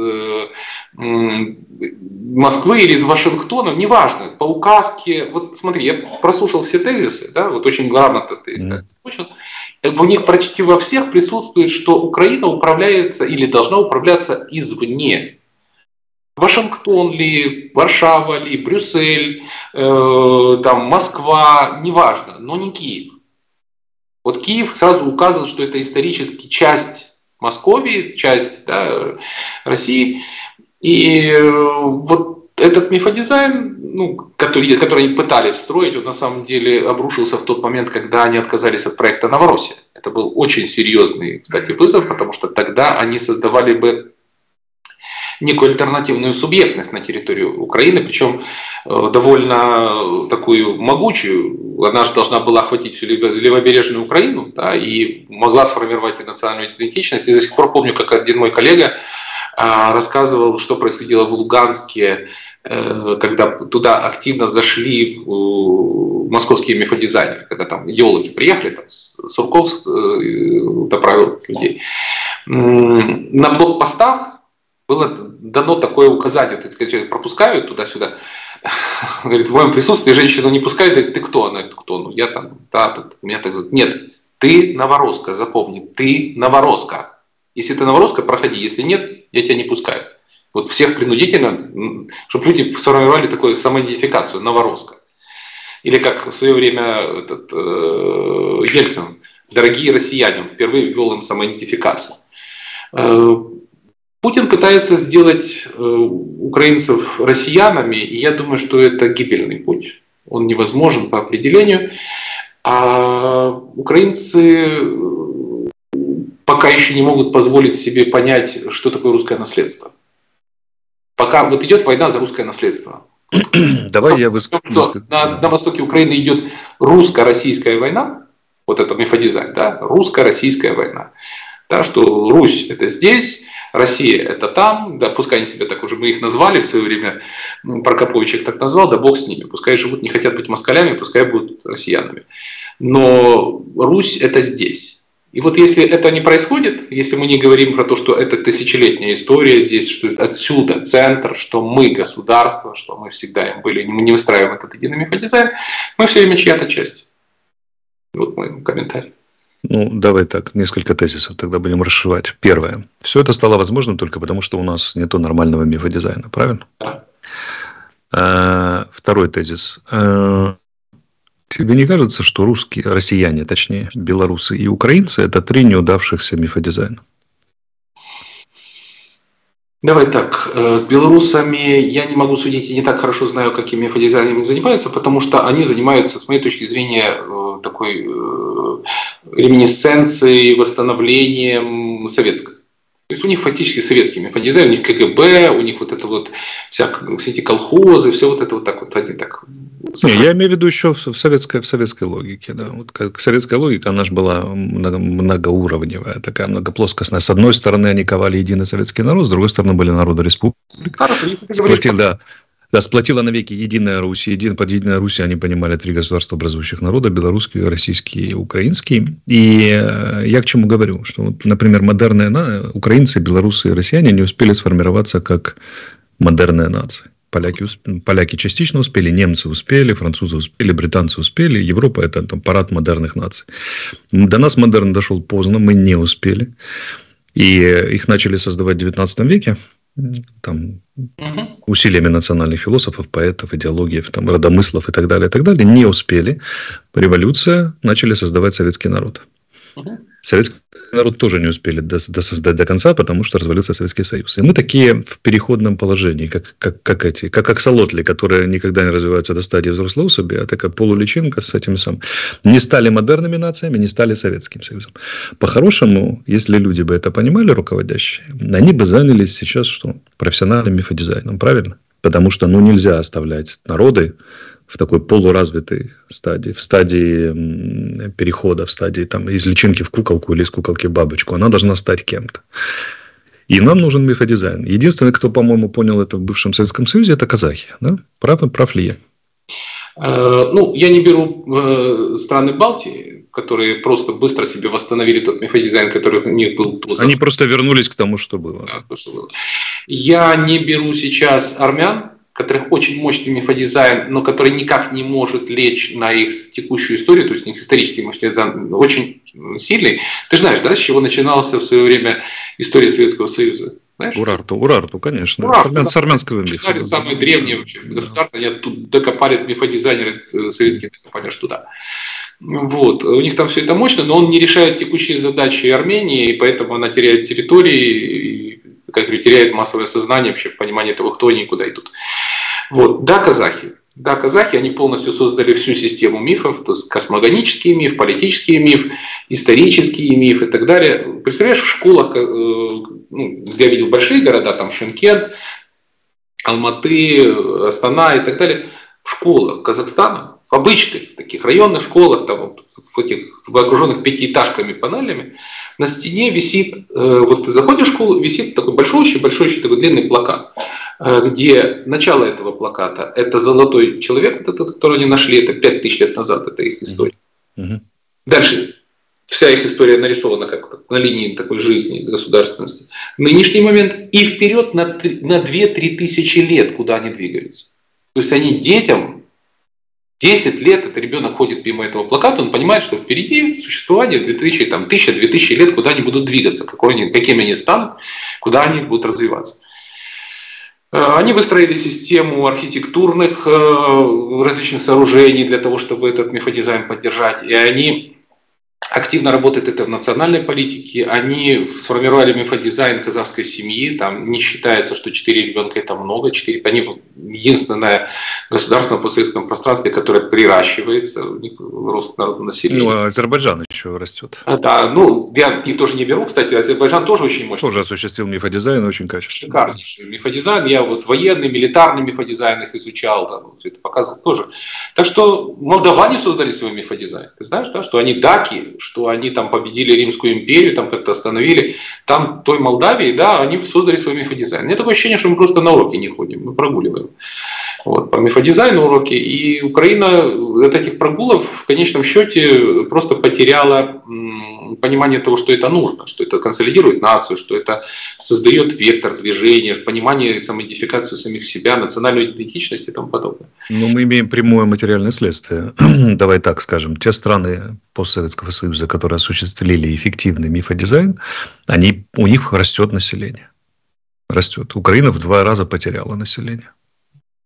Москвы или из Вашингтона, неважно, по указке. Вот смотри, я прослушал все тезисы, да, вот очень грамотно ты получил. В них почти во всех присутствует, что Украина управляется или должна управляться извне. Вашингтон ли, Варшава ли, Брюссель, там, Москва, неважно, но не Киев. Вот Киев сразу указан, что это исторически часть Московии, часть России. И вот этот мифодизайн, ну, который они пытались строить, он на самом деле обрушился в тот момент, когда они отказались от проекта «Новороссия». Это был очень серьезный, кстати, вызов, потому что тогда они создавали бы некую альтернативную субъектность на территории Украины, причем довольно такую могучую. Она же должна была охватить всю левобережную Украину, да, и могла сформировать и национальную идентичность. Я до сих пор помню, как один мой коллега рассказывал, что происходило в Луганске, когда туда активно зашли московские мифодизайнеры, когда там идеологи приехали, там, Сурков направил людей. На блокпостах было дано такое указание, пропускают туда-сюда, говорит, в моем присутствии женщину не пускают, говорит, ты кто? Она говорит, кто? Ну, я там, меня так зовут. Нет, ты новоросска, запомни, ты новоросска. Если ты новоросска, проходи, если нет, я тебя не пускаю. Вот всех принудительно, чтобы люди сформировали такую самоидентификацию, новоросска. Или как в свое время этот, Ельцин, дорогие россияне, впервые ввел им самоидентификацию. Путин пытается сделать украинцев россиянами, и я думаю, что это гибельный путь. Он невозможен по определению. А украинцы пока еще не могут позволить себе понять, что такое русское наследство. Пока вот идет война за русское наследство. Давай я выскажу. На востоке Украины идет русско-российская война. Вот это мифодизайн, да? Русско-российская война. Да, что Русь это здесь, Россия это там, да, пускай они себя так уже мы их назвали в свое время, Прокопович их так назвал, да бог с ними, пускай живут, не хотят быть москалями, пускай будут россиянами. Но Русь это здесь. И вот если это не происходит, если мы не говорим про то, что это тысячелетняя история здесь, что отсюда центр, что мы государство, что мы всегда им были, мы не выстраиваем этот единый мифодизайн, мы все время чья-то часть. Вот мой комментарий. Ну, давай так, несколько тезисов тогда будем расшивать. Первое. Все это стало возможным только потому, что у нас нету нормального мифодизайна, правильно? Да. Второй тезис. Тебе не кажется, что россияне, точнее, белорусы и украинцы – это три неудавшихся мифодизайна? Давай так, с белорусами я не могу судить, я не так хорошо знаю, какими мифодизайнами они занимаются, потому что они занимаются, с моей точки зрения, такой реминесценцией, восстановлением советского. То есть у них фактически советский мифодизайн, у них КГБ, у них вот это вот все эти колхозы, все вот это вот так вот. Они так. Не, я имею в виду еще в советской логике. Да. Вот как советская логика, она же была многоуровневая, такая многоплоскостная. С одной стороны, они ковали единый советский народ, с другой стороны, были народы республик. Хорошо, да, сплотила навеки единая Русь. Под единой Руси они понимали три государства образующих народа: белорусский, российский и украинский. И я к чему говорю, что, вот, например, модерные украинцы, белорусы и россияне не успели сформироваться как модерная нация. Поляки частично успели, немцы успели, французы успели, британцы успели. Европа – это там парад модерных наций. До нас модерн дошел поздно, мы не успели. И их начали создавать в 19 веке. Там, усилиями национальных философов, поэтов, идеологов, там, родомыслов и так далее, не успели. Революция, начали создавать советский народ. Советский народ тоже не успели досоздать до конца, потому что развалился Советский Союз. И мы такие в переходном положении, как аксолотли, которые никогда не развиваются до стадии взрослой особи, а такая полуличинка с этим самым. Не стали модерными нациями, не стали Советским Союзом. По-хорошему, если люди бы это понимали, руководящие, они бы занялись сейчас что? Профессиональным мифодизайном, правильно? Потому что нельзя оставлять народы в такой полуразвитой стадии, в стадии перехода, в стадии там, из личинки в куколку или из куколки в бабочку. Она должна стать кем-то. И нам нужен мифодизайн. Единственный, кто, по-моему, понял это в бывшем Советском Союзе, это казахи. Да? Прав ли я? Ну, я не беру страны Балтии, которые просто быстро себе восстановили тот мифодизайн, который у них был. Они просто вернулись к тому, что было. Да, то, что было. Я не беру сейчас армян, которых очень мощный мифодизайн, но который никак не может лечь на их текущую историю, то есть их исторический мифодизайн очень сильный. Ты же знаешь, да, с чего начинался в свое время история Советского Союза? Знаешь? Урарту, конечно. С армянского мифа. Самые древние вообще государства, они тут докопали, мифодизайнеры советские докопали аж туда. Вот. У них там все это мощно, но он не решает текущие задачи Армении, и поэтому она теряет территории, и, как говорю, теряет массовое сознание, вообще понимание того, кто они и куда идут. Вот. Да, казахи, они полностью создали всю систему мифов, то есть космогонический миф, политический миф, исторический миф и так далее. Представляешь, в школах, где я видел большие города, там Шымкент, Алматы, Астана и так далее, в школах Казахстана, в обычных таких районных школах, там, в окруженных пятиэтажками панелями, на стене висит, вот ты заходишь в школу, висит такой большой такой длинный плакат, где начало этого плаката — это золотой человек, который они нашли, это 5000 лет назад, это их история. Дальше вся их история нарисована как на линии такой жизни, государственности. Нынешний момент и вперед на 2-3 тысячи лет, куда они двигаются. То есть они детям 10 лет этот ребенок ходит мимо этого плаката, он понимает, что впереди существование 1000-2000 лет, куда они будут двигаться, какими они станут, куда они будут развиваться. Они выстроили систему архитектурных различных сооружений для того, чтобы этот мифодизайн поддержать, и они активно работают это в национальной политике, они сформировали мифодизайн казахской семьи, там не считается, что 4 ребенка это много, 4, они единственное государство в постсоветском пространстве, которое приращивается, рост народного населения. Ну, а Азербайджан еще растет. Да, я их тоже не беру, кстати, Азербайджан тоже очень мощный. Тоже осуществил мифодизайн, очень качественный. Шикарнейший мифодизайн, я военный, милитарный мифодизайн их изучал, там, все это показывал тоже. Так что молдаване создали свой мифодизайн, ты знаешь, да, что они даки, что они там победили Римскую империю, там как-то остановили, там той Молдавии, да, они создали свой мифодизайн. У меня такое ощущение, что мы просто на уроки не ходим, мы прогуливаем. Вот, по мифодизайну уроки. И Украина от этих прогулов в конечном счете просто потеряла понимание того, что это нужно, что это консолидирует нацию, что это создает вектор движения, понимание самоидентификации самих себя, национальную идентичность и тому подобное. Но мы имеем прямое материальное следствие. Давай так скажем, те страны постсоветского союза, которые осуществили эффективный мифодизайн, у них растет население. Растет. Украина в 2 раза потеряла население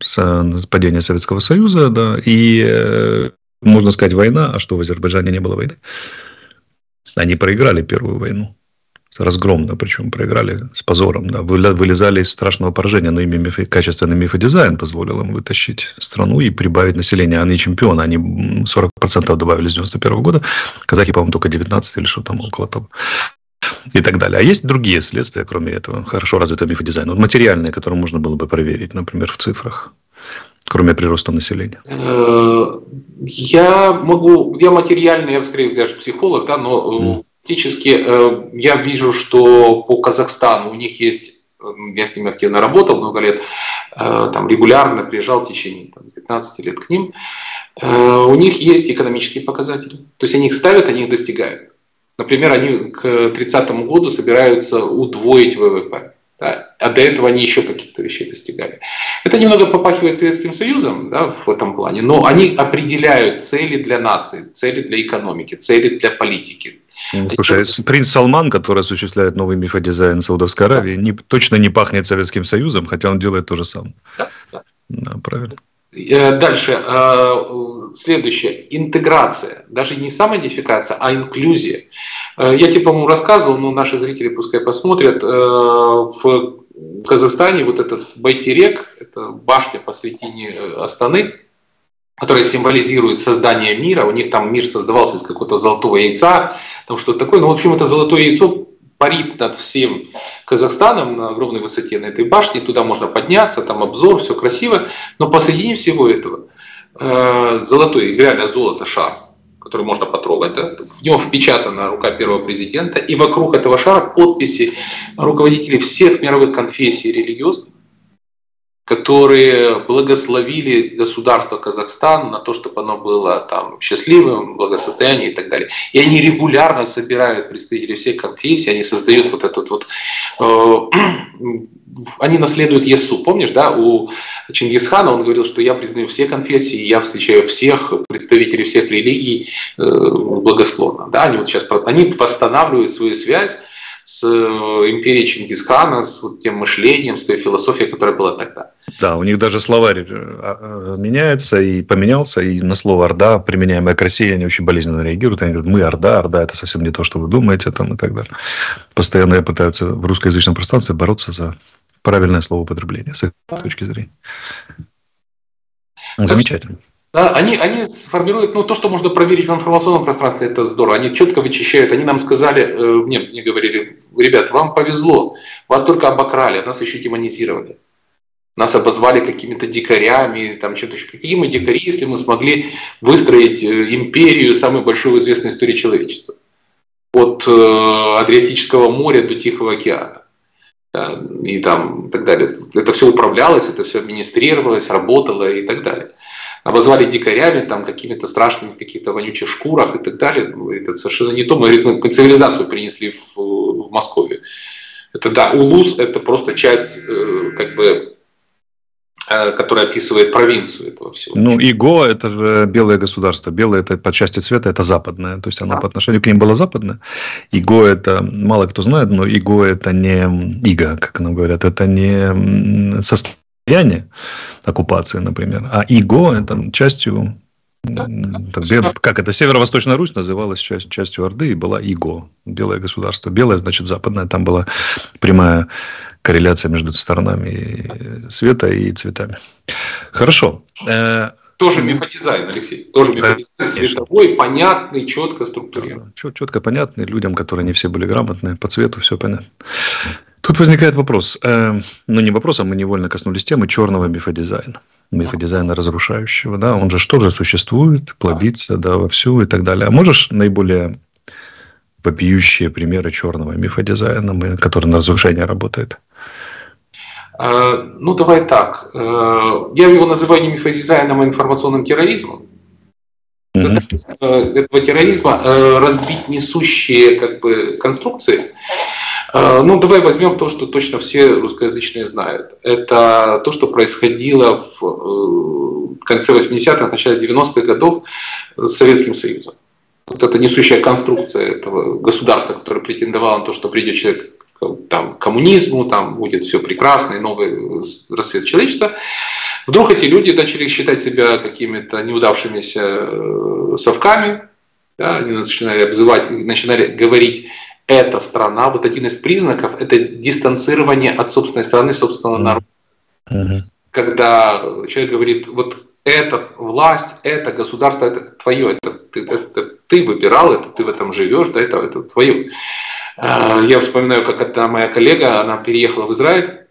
с падения Советского Союза, да, и можно сказать война, а что в Азербайджане не было войны? Они проиграли первую войну, разгромно, причем проиграли с позором, да, вылезали из страшного поражения, но ими качественный мифодизайн позволил им вытащить страну и прибавить население. Они чемпионы, они 40% добавили с 91 года, казахи, по-моему, только 19 или что там около того. И так далее. А есть другие следствия, кроме этого, хорошо развитого мифодизайна, вот материальные, которые можно было бы проверить, например, в цифрах, кроме прироста населения? Я материальный, я скорее даже психолог, да, но фактически я вижу, что по Казахстану у них есть, я с ними активно работал много лет, там регулярно приезжал в течение там, 15 лет к ним, у них есть экономические показатели, то есть они их ставят, они их достигают. Например, они к 2030 году собираются удвоить ВВП, да, а до этого они еще каких-то вещей достигали. Это немного попахивает Советским Союзом, да, в этом плане, но они определяют цели для нации, цели для экономики, цели для политики. Слушай, принц Салман, который осуществляет новый мифодизайн Саудовской Аравии, точно не пахнет Советским Союзом, хотя он делает то же самое. Да, да. Да, правильно. Дальше, следующее, интеграция, даже не самоидентификация, а инклюзия. Я типа ему рассказывал, но наши зрители пускай посмотрят, в Казахстане вот этот Байтерек, это башня посредине Астаны, которая символизирует создание мира, у них там мир создавался из какого-то золотого яйца, там что-то такое, ну в общем это золотое яйцо парит над всем Казахстаном на огромной высоте на этой башне, туда можно подняться, там обзор, все красиво, но посреди всего этого золотой, реально золото шар, который можно потрогать, да, в него впечатана рука первого президента, и вокруг этого шара подписи руководителей всех мировых конфессий религиозных, которые благословили государство Казахстан на то, чтобы оно было там счастливым, благосостоянием и так далее. И они регулярно собирают представителей всех конфессий, они создают вот этот вот... они наследуют ЕСУ. Помнишь, да, у Чингисхана он говорил, что я признаю все конфессии, я встречаю всех представителей всех религий благосклонно. Да, они вот сейчас они восстанавливают свою связь с империей Чингисхана, с вот тем мышлением, с той философией, которая была тогда. Да, у них даже словарь меняется и поменялся, и на слово «орда», применяемое к России, они очень болезненно реагируют. Они говорят, мы орда, орда – это совсем не то, что вы думаете, там, и так далее. Постоянно пытаются в русскоязычном пространстве бороться за правильное словоупотребление, с их точки зрения. Замечательно. Да, они сформируют, ну, то, что можно проверить в информационном пространстве, это здорово. Они четко вычищают. Они нам сказали, мне говорили, ребят, вам повезло, вас только обокрали, а нас еще демонизировали. Нас обозвали какими-то дикарями, там что-то еще. Какие мы дикари, если мы смогли выстроить империю, самую большую в известной истории человечества? От Адриатического моря до Тихого океана. Да, и там, так далее. Это все управлялось, это все администрировалось, работало и так далее. Обозвали дикарями, там, какими-то страшными, каких-то вонючих шкурах и так далее. Это совершенно не то. Мы цивилизацию принесли в Москве. Это, да, улус — это просто часть, как бы, которая описывает провинцию этого всего. Ну, ИГО — это же белое государство. Белое — это по части цвета, это западное. То есть, оно по отношению к ним было западное. ИГО — это, мало кто знает, но ИГО — это не иго, как нам говорят. Это не состояние. Оккупации, например. А ИГО, это частью, как это, Северо-Восточная Русь называлась частью Орды, и была ИГО, белое государство. Белое, значит, западное. Там была прямая корреляция между сторонами света и цветами. Хорошо. Тоже мифодизайн, Алексей. Тоже мифодизайн, световой, понятный, четко структурированный. Четко понятный людям, которые не все были грамотные. По цвету все понятно. Тут возникает вопрос, ну не вопрос, а мы невольно коснулись темы черного мифодизайна, мифодизайна разрушающего, да, он же что же существует, плодится, да, вовсю и так далее. А можешь наиболее вопиющие примеры черного мифодизайна, который на разрушение работает? Ну давай так, я его называю не мифодизайном, а информационным терроризмом. этого терроризма, разбить несущие как бы конструкции. Ну, давай возьмем то, что точно все русскоязычные знают. Это то, что происходило в конце 80-х, начале 90-х годов с Советским Союзом. Вот эта несущая конструкция этого государства, которое претендовало на то, что придет человек там, к коммунизму, там будет все прекрасно, и новый рассвет человечества. Вдруг эти люди начали считать себя какими-то неудавшимися совками, да, они начинали обзывать, начинали говорить: эта страна, вот один из признаков, это дистанцирование от собственной страны, собственного народа. Когда человек говорит: вот эта власть, это государство, это твое, это ты выбирал, это ты в этом живешь, да, это твое. Я вспоминаю, как одна моя коллега, она переехала в Израиль,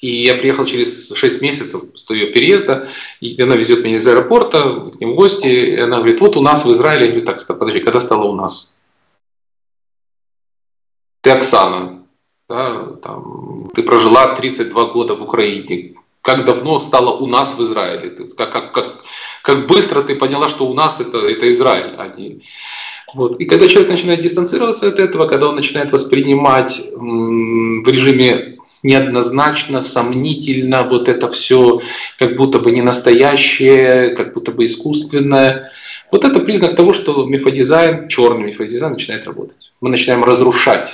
и я приехал через 6 месяцев с ее переезда, и она везет меня из аэропорта, к ним в гости, и она говорит: вот у нас в Израиле. Я говорю: так, подожди, когда стало у нас? Ты Оксана, да, там, ты прожила 32 года в Украине. Как давно стало у нас в Израиле? Как быстро ты поняла, что у нас это Израиль, а не... Вот. И когда человек начинает дистанцироваться от этого, когда он начинает воспринимать в режиме неоднозначно, сомнительно, вот это все как будто бы не настоящее, как будто бы искусственное. Вот это признак того, что мифодизайн, черный мифодизайн начинает работать. Мы начинаем разрушать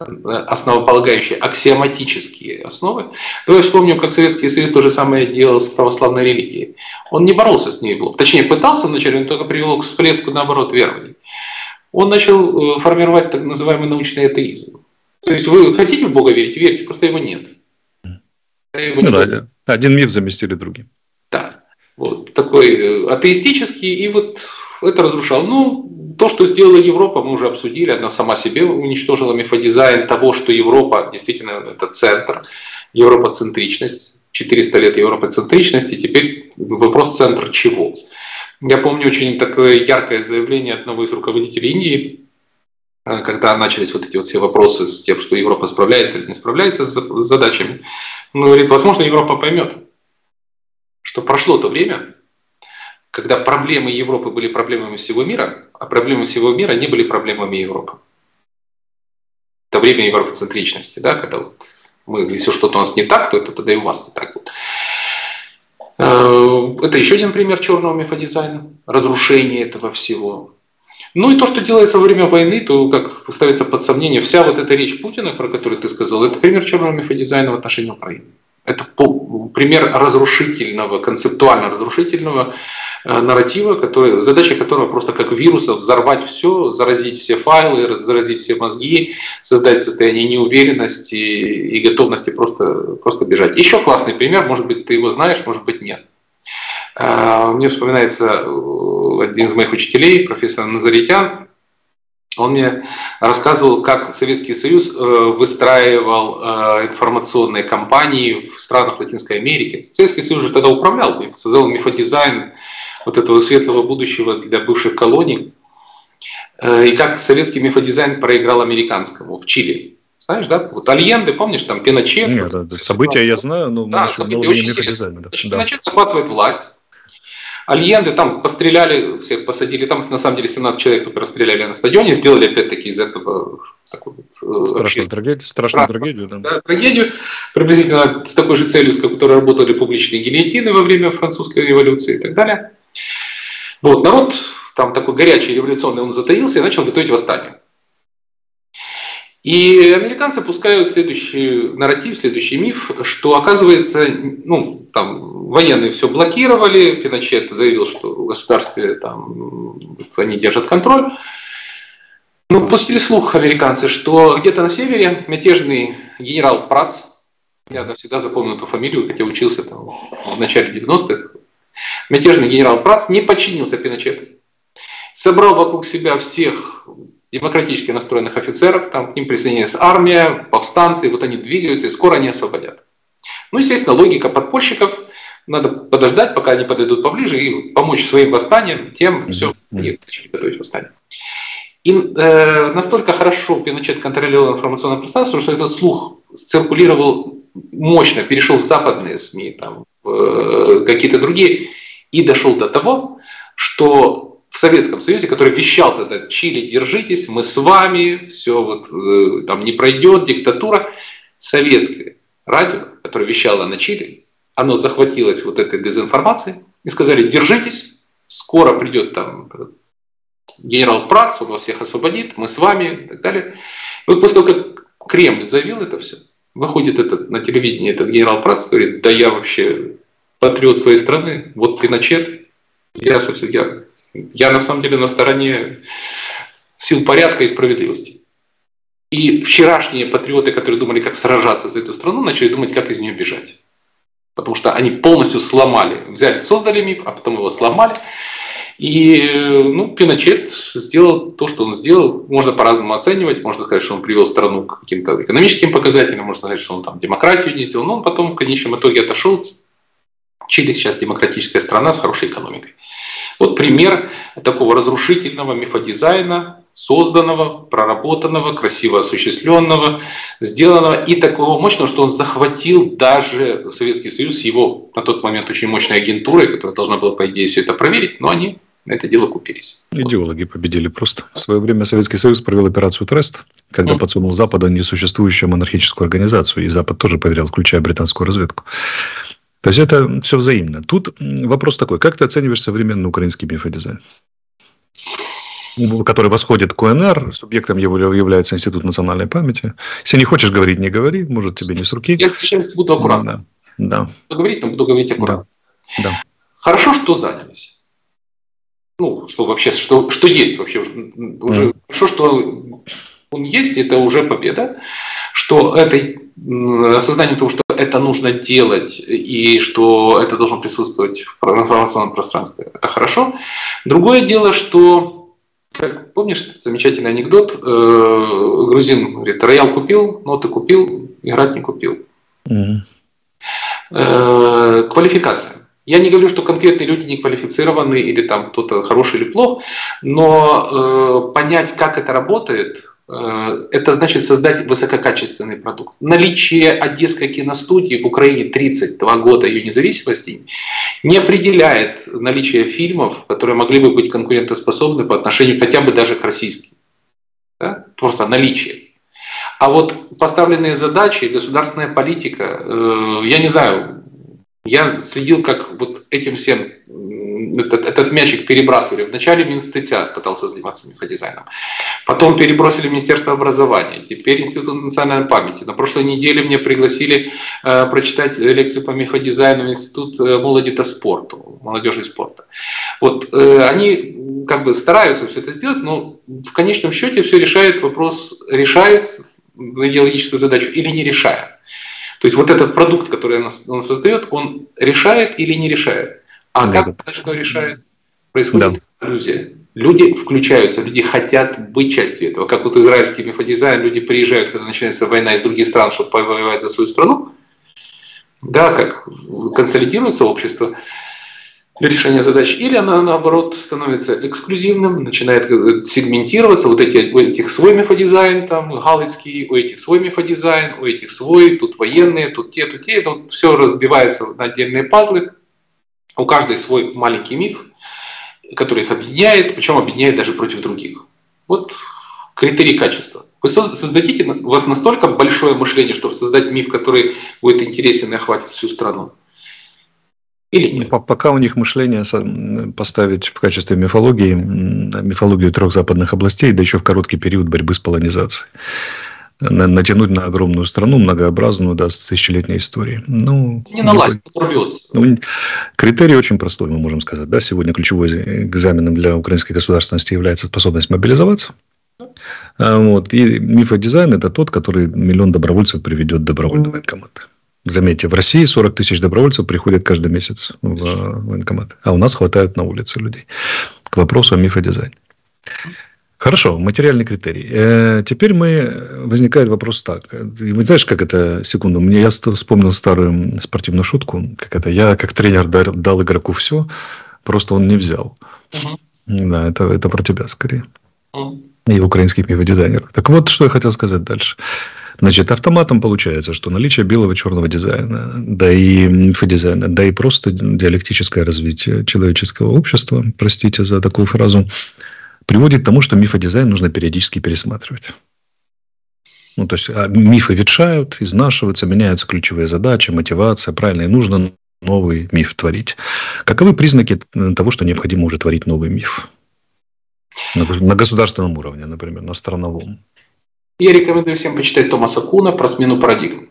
основополагающие, аксиоматические основы. Давай вспомним, как Советский Союз то же самое делал с православной религией. Он не боролся с ней в лоб. Точнее, пытался вначале, но только привел к всплеску, наоборот, верований. Он начал формировать так называемый научный атеизм. То есть вы хотите в Бога верить? Верьте, просто его нет. Один миф заместили другим. Да. Вот такой атеистический, и вот это разрушал. Ну, то, что сделала Европа, мы уже обсудили. Она сама себе уничтожила мифодизайн того, что Европа действительно это центр, европоцентричность. 400 лет европоцентричности, теперь вопрос: центр чего? Я помню очень такое яркое заявление одного из руководителей Индии, когда начались вот эти вот все вопросы с тем, что Европа справляется или не справляется с задачами. Он говорит: возможно, Европа поймет, что прошло то время, когда проблемы Европы были проблемами всего мира, а проблемы всего мира не были проблемами Европы. Это время европоцентричности, да, когда вот мы, если что-то у нас не так, то это тогда и у вас не так. Вот. Это еще один пример черного мифодизайна, разрушение этого всего. Ну и то, что делается во время войны, то, как ставится под сомнение, вся вот эта речь Путина, про которую ты сказал, это пример черного мифодизайна в отношении Украины. Это пример разрушительного, концептуально разрушительного нарратива, который, задача которого просто как вируса взорвать все, заразить все файлы, заразить все мозги, создать состояние неуверенности и готовности просто бежать. Еще классный пример, может быть, ты его знаешь, может быть, нет. Мне вспоминается один из моих учителей, профессор Назаретян. Он мне рассказывал, как Советский Союз выстраивал информационные кампании в странах Латинской Америки. Советский Союз же тогда управлял, создал мифодизайн вот этого светлого будущего для бывших колоний. И как советский мифодизайн проиграл американскому в Чили. Знаешь, да? Вот Альенде, помнишь, там Пиночет. Нет, вот, да, события я знаю, но да, события очень интересны. Да. Пиночет захватывает власть. Альенде там постреляли, всех посадили, там на самом деле 17 человек только расстреляли на стадионе, сделали опять-таки из этого такую страшную трагедию, да. Трагедию, приблизительно с такой же целью, с которой работали публичные гильотины во время французской революции и так далее. Вот, народ там такой горячий, революционный, он затаился и начал готовить восстание. И американцы пускают следующий нарратив, следующий миф, что, оказывается, ну, там, военные все блокировали, Пиночет заявил, что в государстве там, они держат контроль. Но пустили слух американцы, что где-то на севере мятежный генерал Прац, я навсегда запомнил эту фамилию, хотя учился там в начале 90-х, мятежный генерал Прац не подчинился Пиночету, собрал вокруг себя всех демократически настроенных офицеров, там к ним присоединилась армия, повстанцы, вот они двигаются, и скоро они освободят. Ну, естественно, логика подпольщиков, надо подождать, пока они подойдут поближе, и помочь своим восстаниям, тем все, нет, зачем готовить восстание. И настолько хорошо Пиночет контролировал информационное пространство, что этот слух циркулировал мощно, перешел в западные СМИ, там, какие-то другие, и дошел до того, что в Советском Союзе, который вещал тогда: Чили, держитесь, мы с вами, все вот, там не пройдет, диктатура, советское радио, которое вещало на Чили, оно захватилось вот этой дезинформацией и сказали: держитесь, скоро придет там генерал Прац, он вас всех освободит, мы с вами и так далее. И вот после того, как Кремль заявил это все, выходит этот, на телевидении этот генерал Прац, говорит: да я вообще патриот своей страны, вот Пиночет, я на самом деле на стороне сил порядка и справедливости. И вчерашние патриоты, которые думали, как сражаться за эту страну, начали думать, как из нее бежать. Потому что они полностью сломали, взяли, создали миф, а потом его сломали. И ну, Пиночет сделал то, что он сделал. Можно по-разному оценивать. Можно сказать, что он привел страну к каким-то экономическим показателям. Можно сказать, что он там демократию не сделал. Но он потом в конечном итоге отошел. Чили сейчас демократическая страна с хорошей экономикой. Вот пример такого разрушительного мифодизайна, созданного, проработанного, красиво осуществленного, сделанного и такого мощного, что он захватил даже Советский Союз с его на тот момент очень мощной агентурой, которая должна была, по идее, все это проверить, но они на это дело купились. Идеологи победили просто. В свое время Советский Союз провел операцию «Трест», когда подсунул Западу несуществующую монархическую организацию, и Запад тоже поверил, включая британскую разведку. То есть это все взаимно. Тут вопрос такой: как ты оцениваешь современный украинский мифодизайн, который восходит к УНР, субъектом его является Институт национальной памяти? Если не хочешь говорить, не говори, может, тебе не с руки. Я сейчас буду аккуратно. Да. Буду говорить, но буду говорить аккуратно. Да. Да. Хорошо, что занялись. Ну, что вообще, что есть вообще. Уже хорошо, что он есть, это уже победа. Что это осознание того, что это нужно делать, и что это должно присутствовать в информационном пространстве. Это хорошо. Другое дело, что, как помнишь, замечательный анекдот, грузин говорит: роял купил, ноты купил, играть не купил. Квалификация. Я не говорю, что конкретные люди не квалифицированы, или там кто-то хороший или плох, но понять, как это работает, это значит создать высококачественный продукт. Наличие Одесской киностудии в Украине 32 года ее независимости не определяет наличие фильмов, которые могли бы быть конкурентоспособны по отношению хотя бы даже к российским. Да? Просто наличие. А вот поставленные задачи, государственная политика, я не знаю, я следил, как вот этим всем этот мячик перебрасывали. Вначале Минстыцят пытался заниматься мифодизайном. Потом перебросили в Министерство образования. Теперь Институт национальной памяти. На прошлой неделе меня пригласили прочитать лекцию по мифодизайну в Институт молоди та спорту, молодежи и спорта. Вот, они как бы стараются все это сделать, но в конечном счете все решает вопрос, решается идеологическую задачу или не решает. То есть вот этот продукт, который он создает, он решает или не решает. А как точно решает? Происходит иллюзия. Люди включаются, люди хотят быть частью этого. Как вот израильский мифодизайн, люди приезжают, когда начинается война, из других стран, чтобы повоевать за свою страну. Да, как консолидируется общество для решения задач. Или она, наоборот, становится эксклюзивным, начинает сегментироваться. Вот эти, у этих свой мифодизайн, там, галицкий, у этих свой мифодизайн, у этих свой, тут военные, тут те. Это вот все разбивается на отдельные пазлы. У каждой свой маленький миф, который их объединяет, причем объединяет даже против других. Вот критерий качества. Вы создадите, у вас настолько большое мышление, чтобы создать миф, который будет интересен и охватит всю страну. Или нет? Пока у них мышление поставить в качестве мифологии, мифологию трех западных областей, да еще в короткий период борьбы с полонизацией. Натянуть на огромную страну, многообразную, да, с тысячелетней историей. Ну, не налазь, порвется. Ну, критерий очень простой, мы можем сказать. Да? Сегодня ключевой экзаменом для украинской государственности является способность мобилизоваться. Вот. И мифодизайн – это тот, который 1 миллион добровольцев приведет в добровольный военкомат. Заметьте, в России 40 тысяч добровольцев приходят каждый месяц в военкомат. А у нас хватает на улице людей. К вопросу о мифодизайне. Хорошо, материальный критерий. Теперь возникает вопрос так. Вы знаешь, как это, секунду, я вспомнил старую спортивную шутку, как это, я как тренер дал игроку все, просто он не взял. Да, это про тебя скорее. И украинских мифодизайнеров. Так вот, что я хотел сказать дальше. Значит, автоматом получается, что наличие белого и черного дизайна, да и инфодизайна, да и просто диалектическое развитие человеческого общества, простите за такую фразу, приводит к тому, что мифодизайн нужно периодически пересматривать. Ну, то есть, мифы ветшают, изнашиваются, меняются ключевые задачи, мотивация, правильно, и нужно новый миф творить. Каковы признаки того, что необходимо уже творить новый миф? На государственном уровне, например, на страновом. Я рекомендую всем почитать Томаса Куна про смену парадигм.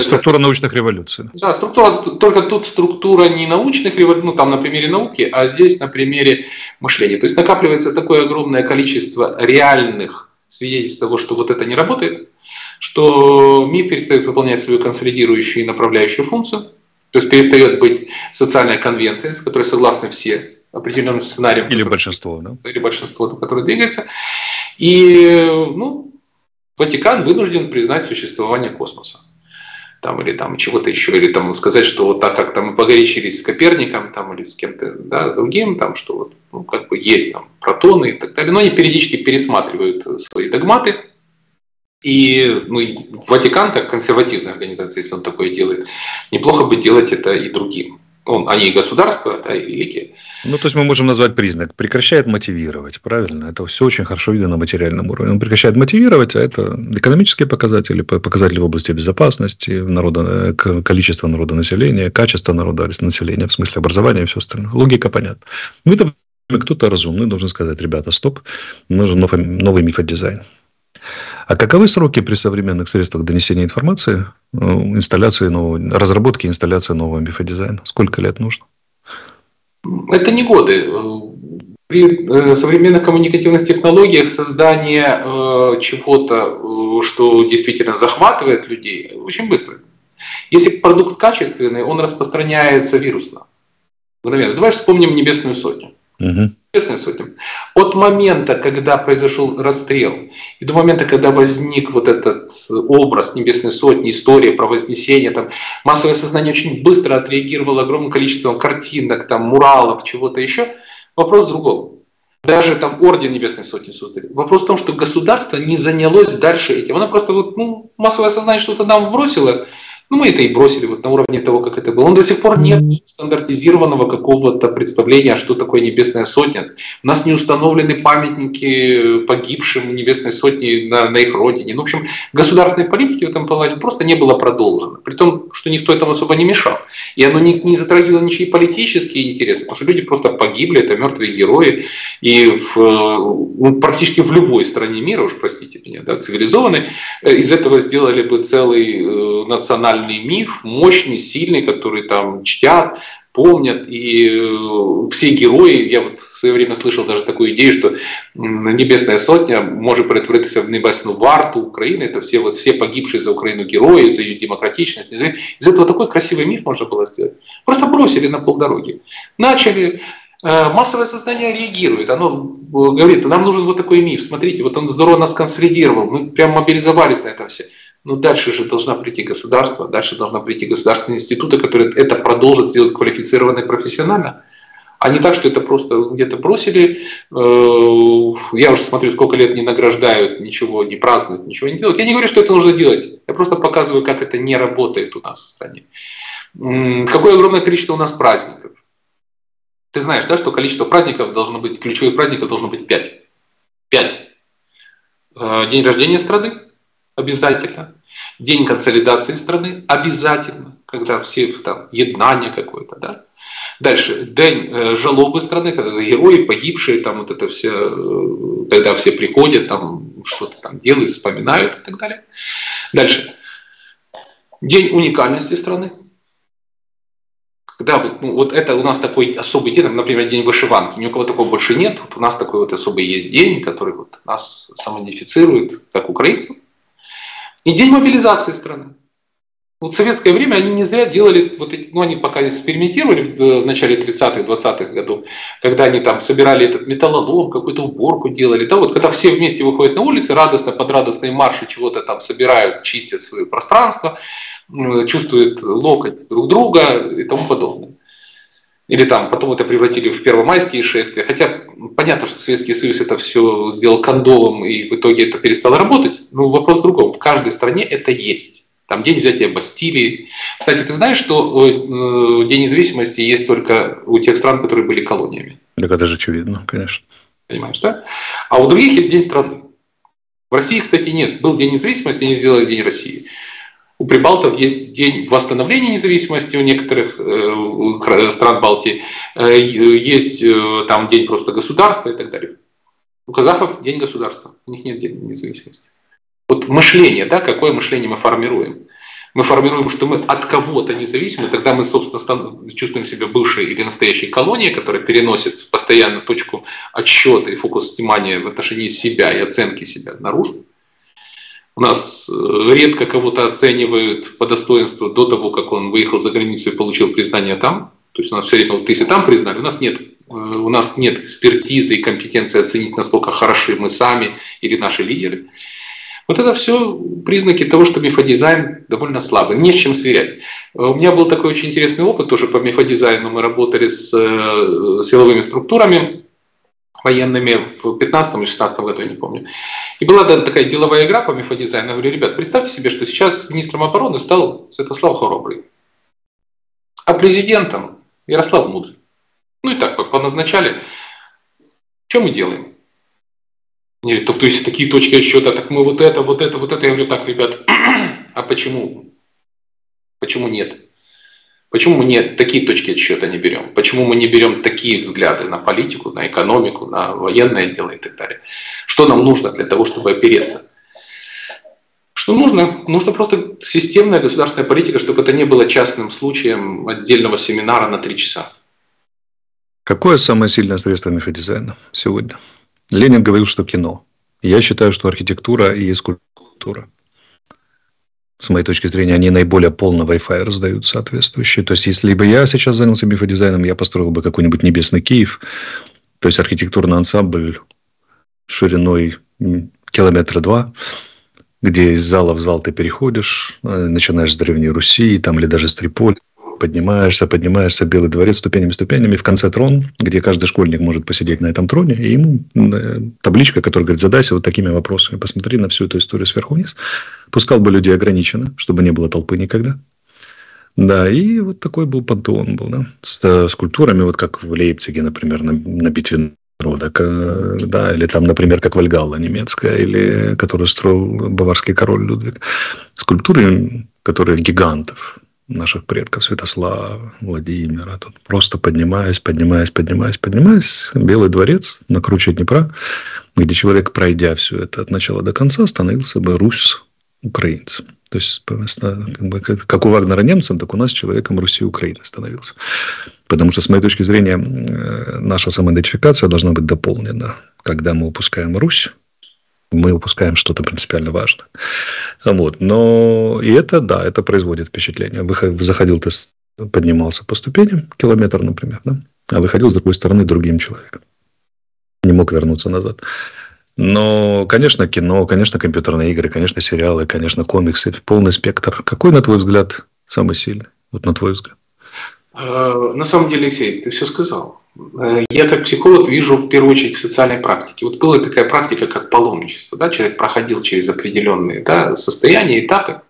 Структура научных революций. Да, структура, только тут структура не научных революций, ну там на примере науки, а здесь на примере мышления. То есть накапливается такое огромное количество реальных свидетельств того, что вот это не работает, что миф перестает выполнять свою консолидирующую и направляющую функцию, то есть перестает быть социальная конвенция, с которой согласны все определенным сценарием. Или большинство, да? Или большинство, которое двигается. И, ну, Ватикан вынужден признать существование космоса. Там, или там чего-то еще, или там сказать, что вот так как там мы погорячились с Коперником там, или с кем-то да, другим, там, что вот, ну, как бы есть там протоны и так далее. Но они периодически пересматривают свои догматы. И, ну, и Ватикан, как консервативная организация, если он такое делает, неплохо бы делать это и другим. Они и государства, да, и великие. Ну, то есть мы можем назвать признак. Прекращает мотивировать, правильно? Это все очень хорошо видно на материальном уровне. Он прекращает мотивировать, а это экономические показатели, показатели в области безопасности, народа, количество народонаселения, качество народонаселения, в смысле образования и все остальное. Логика понятна. Ну, это кто-то разумный должен сказать, ребята, стоп, нужен новый мифодизайн. А каковы сроки при современных средствах донесения информации, инсталляции нового, разработки и инсталляции нового мифодизайна? Сколько лет нужно? Это не годы. При современных коммуникативных технологиях создание чего-то, что действительно захватывает людей, очень быстро. Если продукт качественный, он распространяется вирусно. Мгновенно. Давай вспомним «Небесную сотню». Небесная сотня. От момента, когда произошел расстрел, и до момента, когда возник вот этот образ Небесной сотни, история про вознесение, там, массовое сознание очень быстро отреагировало огромным количеством картинок, там, муралов, чего-то еще. Вопрос в другом. Даже там орден Небесной сотни создали. Вопрос в том, что государство не занялось дальше этим. Оно просто вот, ну, массовое сознание что-то нам бросило. Ну, мы это и бросили вот на уровне того, как это было. Но до сих пор нет стандартизированного какого-то представления, что такое Небесная сотня. У нас не установлены памятники погибшим Небесной сотни на их родине. Ну, в общем, государственной политики в этом плане просто не было продолжено. При том, что никто этому особо не мешал. И оно не затрагивало ничьи политические интересы, потому что люди просто погибли, это мертвые герои. И практически в любой стране мира, уж простите меня, да, цивилизованной, из этого сделали бы целый национальный миф, мощный, сильный, который там чтят, помнят, и все герои, я вот в свое время слышал даже такую идею, что Небесная сотня может превратиться в небесную варту Украины, это все, вот, все погибшие за Украину герои, за ее демократичность, из этого такой красивый миф можно было сделать. Просто бросили на полдороги. Начали... Массовое сознание реагирует, оно говорит, нам нужен вот такой миф, смотрите, вот он здорово нас консолидировал, мы прям мобилизовались на это все. Но дальше же должна прийти государство, дальше должны прийти государственные институты, которые это продолжат сделать квалифицированно и профессионально. А не так, что это просто где-то бросили. Я уже смотрю, сколько лет не награждают, ничего не празднуют, ничего не делают. Я не говорю, что это нужно делать. Я просто показываю, как это не работает у нас в стране. Какое огромное количество у нас праздников. Ты знаешь, да, что количество праздников должно быть, ключевых праздников должно быть 5. 5. День рождения страны. Обязательно. День консолидации страны. Обязательно. Когда все там еднание какое-то. Да? Дальше. День жалобы страны. Когда герои погибшие. Там вот это все, когда все приходят. Там что-то там делают. Вспоминают и так далее. Дальше. День уникальности страны. Когда вот, ну, вот это у нас такой особый день. Там, например, день вышиванки. Ни у кого такого больше нет. Вот у нас такой вот особый есть день. Который вот нас самонифицирует. Как украинцев. И день мобилизации страны. Вот в советское время они не зря делали, вот эти, ну они пока экспериментировали в начале 30-х, 20-х годов, когда они там собирали этот металлолом, какую-то уборку делали. Да, вот, когда все вместе выходят на улицы, радостно, под радостные марши чего-то там собирают, чистят свое пространство, чувствуют локоть друг друга и тому подобное. Или там потом это превратили в первомайские шествия. Хотя понятно, что Советский Союз это все сделал кандовым, и в итоге это перестало работать. Но вопрос в другом. В каждой стране это есть. Там день взятия Бастилии. Кстати, ты знаешь, что День независимости есть только у тех стран, которые были колониями? Так это же очевидно, конечно. Понимаешь, да? А у других есть День страны. В России, кстати, нет. Был День независимости, они сделали День России. У прибалтов есть День восстановления независимости, у некоторых стран Балтии есть там День просто государства и так далее. У казахов День государства, у них нет Дня независимости. Вот мышление, да, какое мышление мы формируем? Мы формируем, что мы от кого-то независимы, тогда мы, собственно, чувствуем себя бывшей или настоящей колонией, которая переносит постоянно точку отсчета и фокус внимания в отношении себя и оценки себя наружу. У нас редко кого-то оценивают по достоинству до того, как он выехал за границу и получил признание там. То есть у нас все время, вот если там признали, у нас нет экспертизы и компетенции оценить, насколько хороши мы сами или наши лидеры. Вот это все признаки того, что мифодизайн довольно слабый, не с чем сверять. У меня был такой очень интересный опыт, тоже по мифодизайну мы работали с силовыми структурами, военными в 15 или 16 году, я не помню. И была такая деловая игра по мифодизайну. Я говорю, ребят, представьте себе, что сейчас министром обороны стал Святослав Хоробрый, а президентом Ярослав Мудрый. Ну и так, поназначали. Что мы делаем? Они говорят, то есть такие точки отсчета, так мы вот это, вот это, вот это. Я говорю, так, ребят, а почему? Почему нет? Почему мы не такие точки отсчета не берем? Почему мы не берем такие взгляды на политику, на экономику, на военное дело и так далее? Что нам нужно для того, чтобы опереться? Что нужно? Нужно просто системная государственная политика, чтобы это не было частным случаем отдельного семинара на 3 часа. Какое самое сильное средство мифодизайна сегодня? Ленин говорил, что кино. Я считаю, что архитектура и скульптура. С моей точки зрения, они наиболее полно Wi-Fi раздают соответствующие. То есть, если бы я сейчас занялся мифодизайном, я построил бы какой-нибудь небесный Киев. То есть, архитектурный ансамбль шириной 2 километра, где из зала в зал ты переходишь, начинаешь с Древней Руси там, или даже с Триполи, поднимаешься, Белый дворец, ступенями, в конце трон, где каждый школьник может посидеть на этом троне, и ему табличка, которая говорит, задайся вот такими вопросами, посмотри на всю эту историю сверху вниз. Пускал бы людей ограниченно, чтобы не было толпы никогда. Да, и вот такой был пантеон, да, с культурами, вот как в Лейпциге, например, на битве народа, да, или там, например, как Вальгалла немецкая, или которую строил баварский король Людвиг. Скульптуры, которые гигантов, наших предков, Святослава, Владимира. Тут просто поднимаюсь. Белый дворец на круче Днепра, где человек, пройдя все это от начала до конца, становился бы рус-украинцем. То есть, как у Вагнера немцам, так у нас человеком Руси Украины становился. Потому что, с моей точки зрения, наша самоидентификация должна быть дополнена. Когда мы упускаем Русь, мы упускаем что-то принципиально важное. Вот. Но и это, да, это производит впечатление. Заходил ты, поднимался по ступеням, километр, например, да? А выходил с другой стороны другим человеком. Не мог вернуться назад. Но, конечно, кино, конечно, компьютерные игры, конечно, сериалы, конечно, комиксы, полный спектр. Какой, на твой взгляд, самый сильный? Вот на твой взгляд. На самом деле, Алексей, ты все сказал. Я как психолог вижу в первую очередь в социальной практике. Вот была такая практика, как паломничество. Да? Человек проходил через определенные состояния, этапы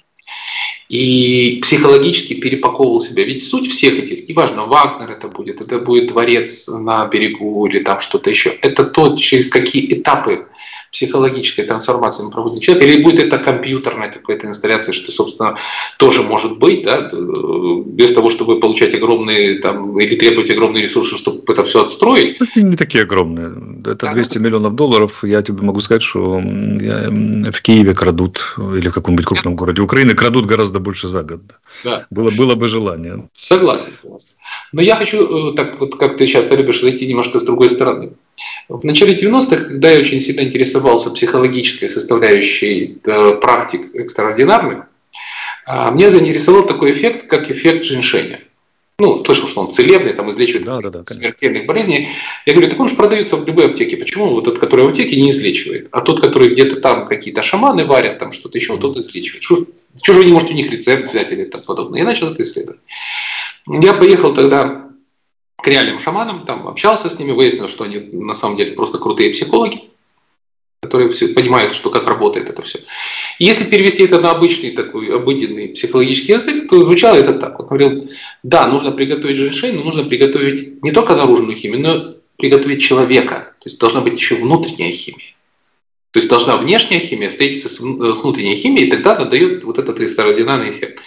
и психологически перепаковывал себя. Ведь суть всех этих, неважно, Вагнер это будет дворец на берегу или там что-то еще, это то, через какие этапы психологической трансформации мы проводим человека, или будет это компьютерная какая-то инсталляция, что, собственно, тоже может быть, да, без того, чтобы получать огромные, там, или требовать огромные ресурсы, чтобы это все отстроить. Не такие огромные. Это 200 миллионов долларов. Я тебе могу сказать, что в Киеве крадут, или в каком-нибудь крупном городе Украины крадут гораздо больше за год. Да. Было бы желание. Согласен. Но я хочу, так вот, как ты сейчас любишь, зайти немножко с другой стороны. В начале 90-х, когда я очень сильно интересовался психологической составляющей практик экстраординарных, меня заинтересовал такой эффект, как эффект женьшеня. Ну, слышал, что он целебный, там излечивает смертельных болезней. Я говорю, так он же продается в любой аптеке. Почему вот тот, который в аптеке, не излечивает? А тот, который где-то там какие-то шаманы варят, там что-то еще, тот излечивает. Чего же вы не можете у них рецепт взять или так подобное? Я начал это исследовать. Я поехал тогда к реальным шаманам, там общался с ними, выяснил, что они на самом деле просто крутые психологи, которые понимают, что как работает это все. И если перевести это на обычный такой обыденный психологический язык, то звучало это так. Он говорил, да, нужно приготовить женьшень, но нужно приготовить не только наружную химию, но приготовить человека. То есть должна быть еще внутренняя химия. То есть должна внешняя химия встретиться с внутренней химией, и тогда она дает вот этот экстраординарный эффект.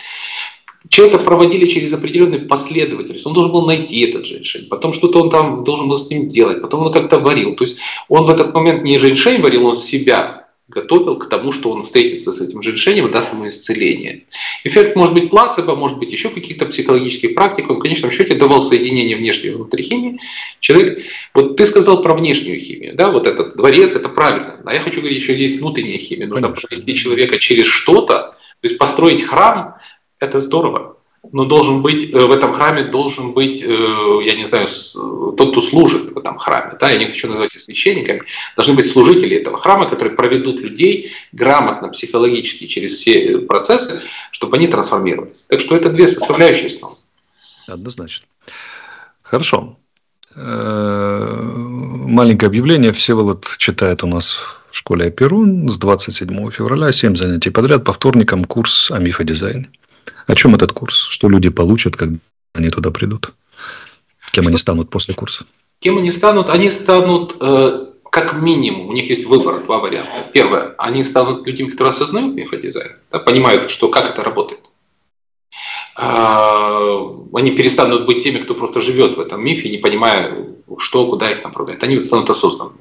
Человека проводили через определенную последовательность. Он должен был найти этот женьшень, потом что-то он там должен был с ним делать, потом он как-то варил. То есть он в этот момент не женьшень варил, он себя готовил к тому, что он встретится с этим женьшенем и даст ему исцеление. Эффект может быть плацебо, может быть еще каких-то психологических практик. Он в конечном счете давал соединение внешней и внутренней химии. Человек, вот ты сказал про внешнюю химию, да, вот этот дворец, это правильно. А я хочу говорить, еще есть внутренняя химия. Нужно провести человека через что-то, то есть построить храм. Это здорово, но должен быть в этом храме, должен быть, я не знаю, тот, кто служит в этом храме, да, я не хочу назвать их священниками, должны быть служители этого храма, которые проведут людей грамотно, психологически через все процессы, чтобы они трансформировались. Так что это две составляющие снова. Однозначно. Хорошо. Маленькое объявление. Всеволод читает у нас в школе Оперун с 27 февраля 7 занятий подряд по вторникам курс о мифодизайне. О чем этот курс? Что люди получат, когда они туда придут? Кем они станут после курса? Кем они станут? Они станут, как минимум, у них есть выбор, два варианта. Первое, они станут людьми, которые осознают мифодизайн, да, понимают, что, как это работает. Они перестанут быть теми, кто просто живет в этом мифе, не понимая, что, куда их направляет. Они станут осознанными.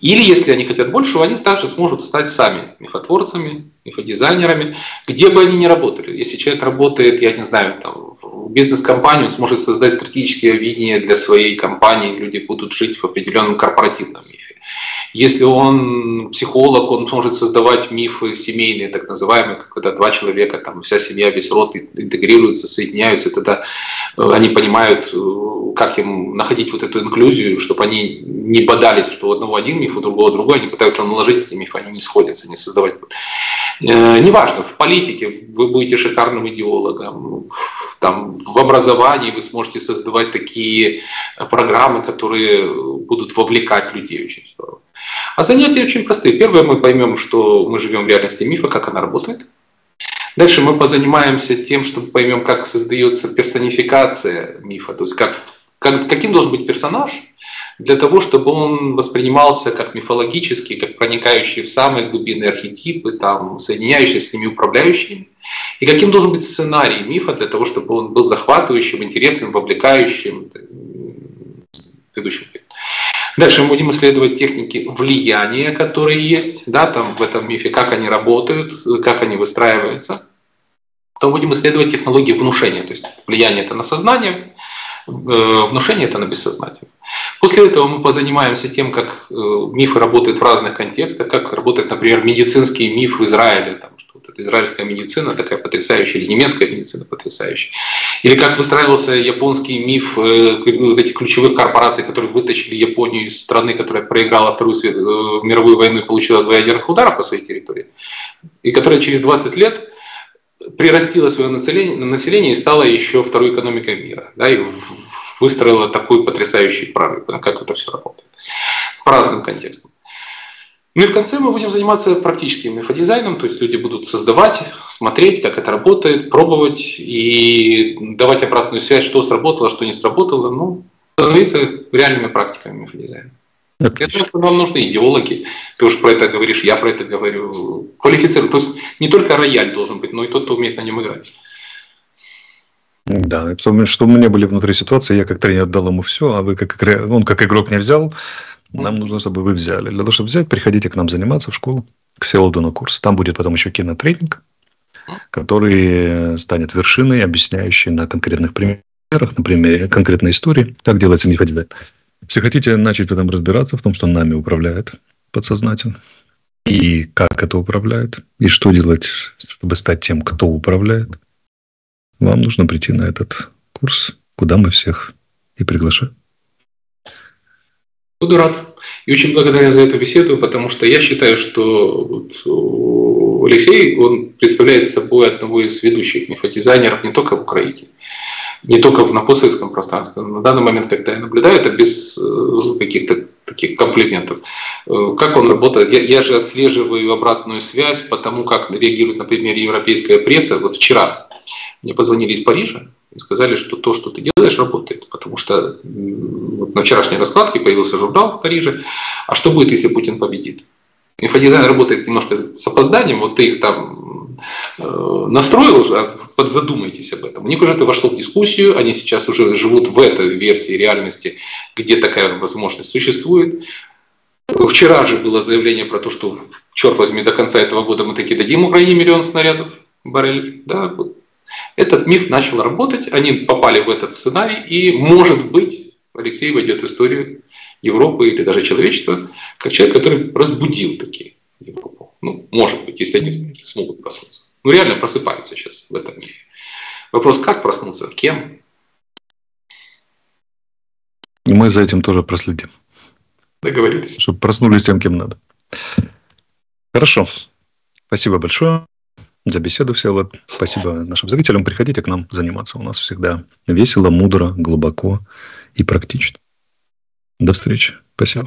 Или, если они хотят большего, они также смогут стать сами мифотворцами, мифодизайнерами, где бы они ни работали. Если человек работает, я не знаю, там, в бизнес-компании, он сможет создать стратегическое видение для своей компании, люди будут жить в определенном корпоративном мифе. Если он психолог, он может создавать мифы семейные, так называемые, когда два человека, там, вся семья, весь род интегрируются, соединяются, тогда они понимают, как им находить вот эту инклюзию, чтобы они не бодались, что у одного один миф, у другого другой, они пытаются наложить эти мифы, они не сходятся, не создавать. Неважно, в политике вы будете шикарным идеологом, там, в образовании вы сможете создавать такие программы, которые будут вовлекать людей очень здорово. А занятия очень простые. Первое, мы поймем, что мы живем в реальности мифа, как она работает. Дальше мы позанимаемся тем, что поймем, как создается персонификация мифа, то есть каким должен быть персонаж для того, чтобы он воспринимался как мифологический, как проникающий в самые глубинные архетипы, там, соединяющий с ними, управляющий. И каким должен быть сценарий мифа для того, чтобы он был захватывающим, интересным, вовлекающим, ведущим. Дальше мы будем исследовать техники влияния, которые есть, да, там в этом мифе, как они работают, как они выстраиваются. Потом будем исследовать технологии внушения, то есть влияние это на сознание, внушение это на бессознательное. После этого мы позанимаемся тем, как мифы работают в разных контекстах, как работает, например, медицинский миф в Израиле, там, что вот эта израильская медицина такая потрясающая, или немецкая медицина потрясающая, или как выстраивался японский миф вот этих ключевых корпораций, которые вытащили Японию из страны, которая проиграла Вторую мировую войну и получила два ядерных удара по своей территории, и которая через 20 лет прирастила свое население и стала еще второй экономикой мира, да, и выстроила такой потрясающий прорыв, как это все работает, по разным контекстам. Ну и в конце мы будем заниматься практическим мифодизайном, то есть люди будут создавать, смотреть, как это работает, пробовать и давать обратную связь, что сработало, что не сработало, ну, становиться реальными практиками мифодизайна. Для того, что нам нужны идеологи, ты уж про это говоришь, я про это говорю, квалифицирую. То есть не только рояль должен быть, но и тот, кто умеет на нем играть. Да, чтобы мы не были внутри ситуации, я как тренер отдал ему все, а вы он как игрок не взял, нам нужно, чтобы вы взяли. Для того, чтобы взять, приходите к нам заниматься в школу, к Всеволоду на курс. Там будет потом еще кинотренинг, который станет вершиной, объясняющей на конкретных примерах, например, конкретной истории, как делается мифодизайн. Если хотите начать в этом разбираться, в том, что нами управляет подсознательно, и как это управляет, и что делать, чтобы стать тем, кто управляет, вам нужно прийти на этот курс, куда мы всех и приглашаем. Буду рад. И очень благодарен за эту беседу, потому что я считаю, что Алексей, он представляет собой одного из ведущих мифодизайнеров не только в Украине, не только в постсоветском пространстве. На данный момент, когда я наблюдаю, это без каких-то таких комплиментов. Как он работает? Я же отслеживаю обратную связь по тому, как реагирует, например, европейская пресса. Вот вчера мне позвонили из Парижа и сказали, что то, что ты делаешь, работает. Потому что на вчерашней раскладке появился журнал в Париже. А что будет, если Путин победит? Инфодизайн работает немножко с опозданием. Вот ты их там настроил, подзадумайтесь об этом. У них уже это вошло в дискуссию, они сейчас уже живут в этой версии реальности, где такая возможность существует. Вчера же было заявление про то, что, черт возьми, до конца этого года мы таки дадим Украине 1 миллион снарядов, баррель. Да? Этот миф начал работать, они попали в этот сценарий, и, может быть, Алексей войдет в историю Европы или даже человечества как человек, который разбудил такие Европу. Ну, может быть, если они смогут проснуться. Ну, реально просыпаются сейчас в этом мире. Вопрос, как проснуться, кем? Мы за этим тоже проследим. Договорились. Чтобы проснулись тем, кем надо. Хорошо. Спасибо большое за беседу, Всеволод. Спасибо нашим зрителям. Приходите к нам заниматься. У нас всегда весело, мудро, глубоко и практично. До встречи. Спасибо.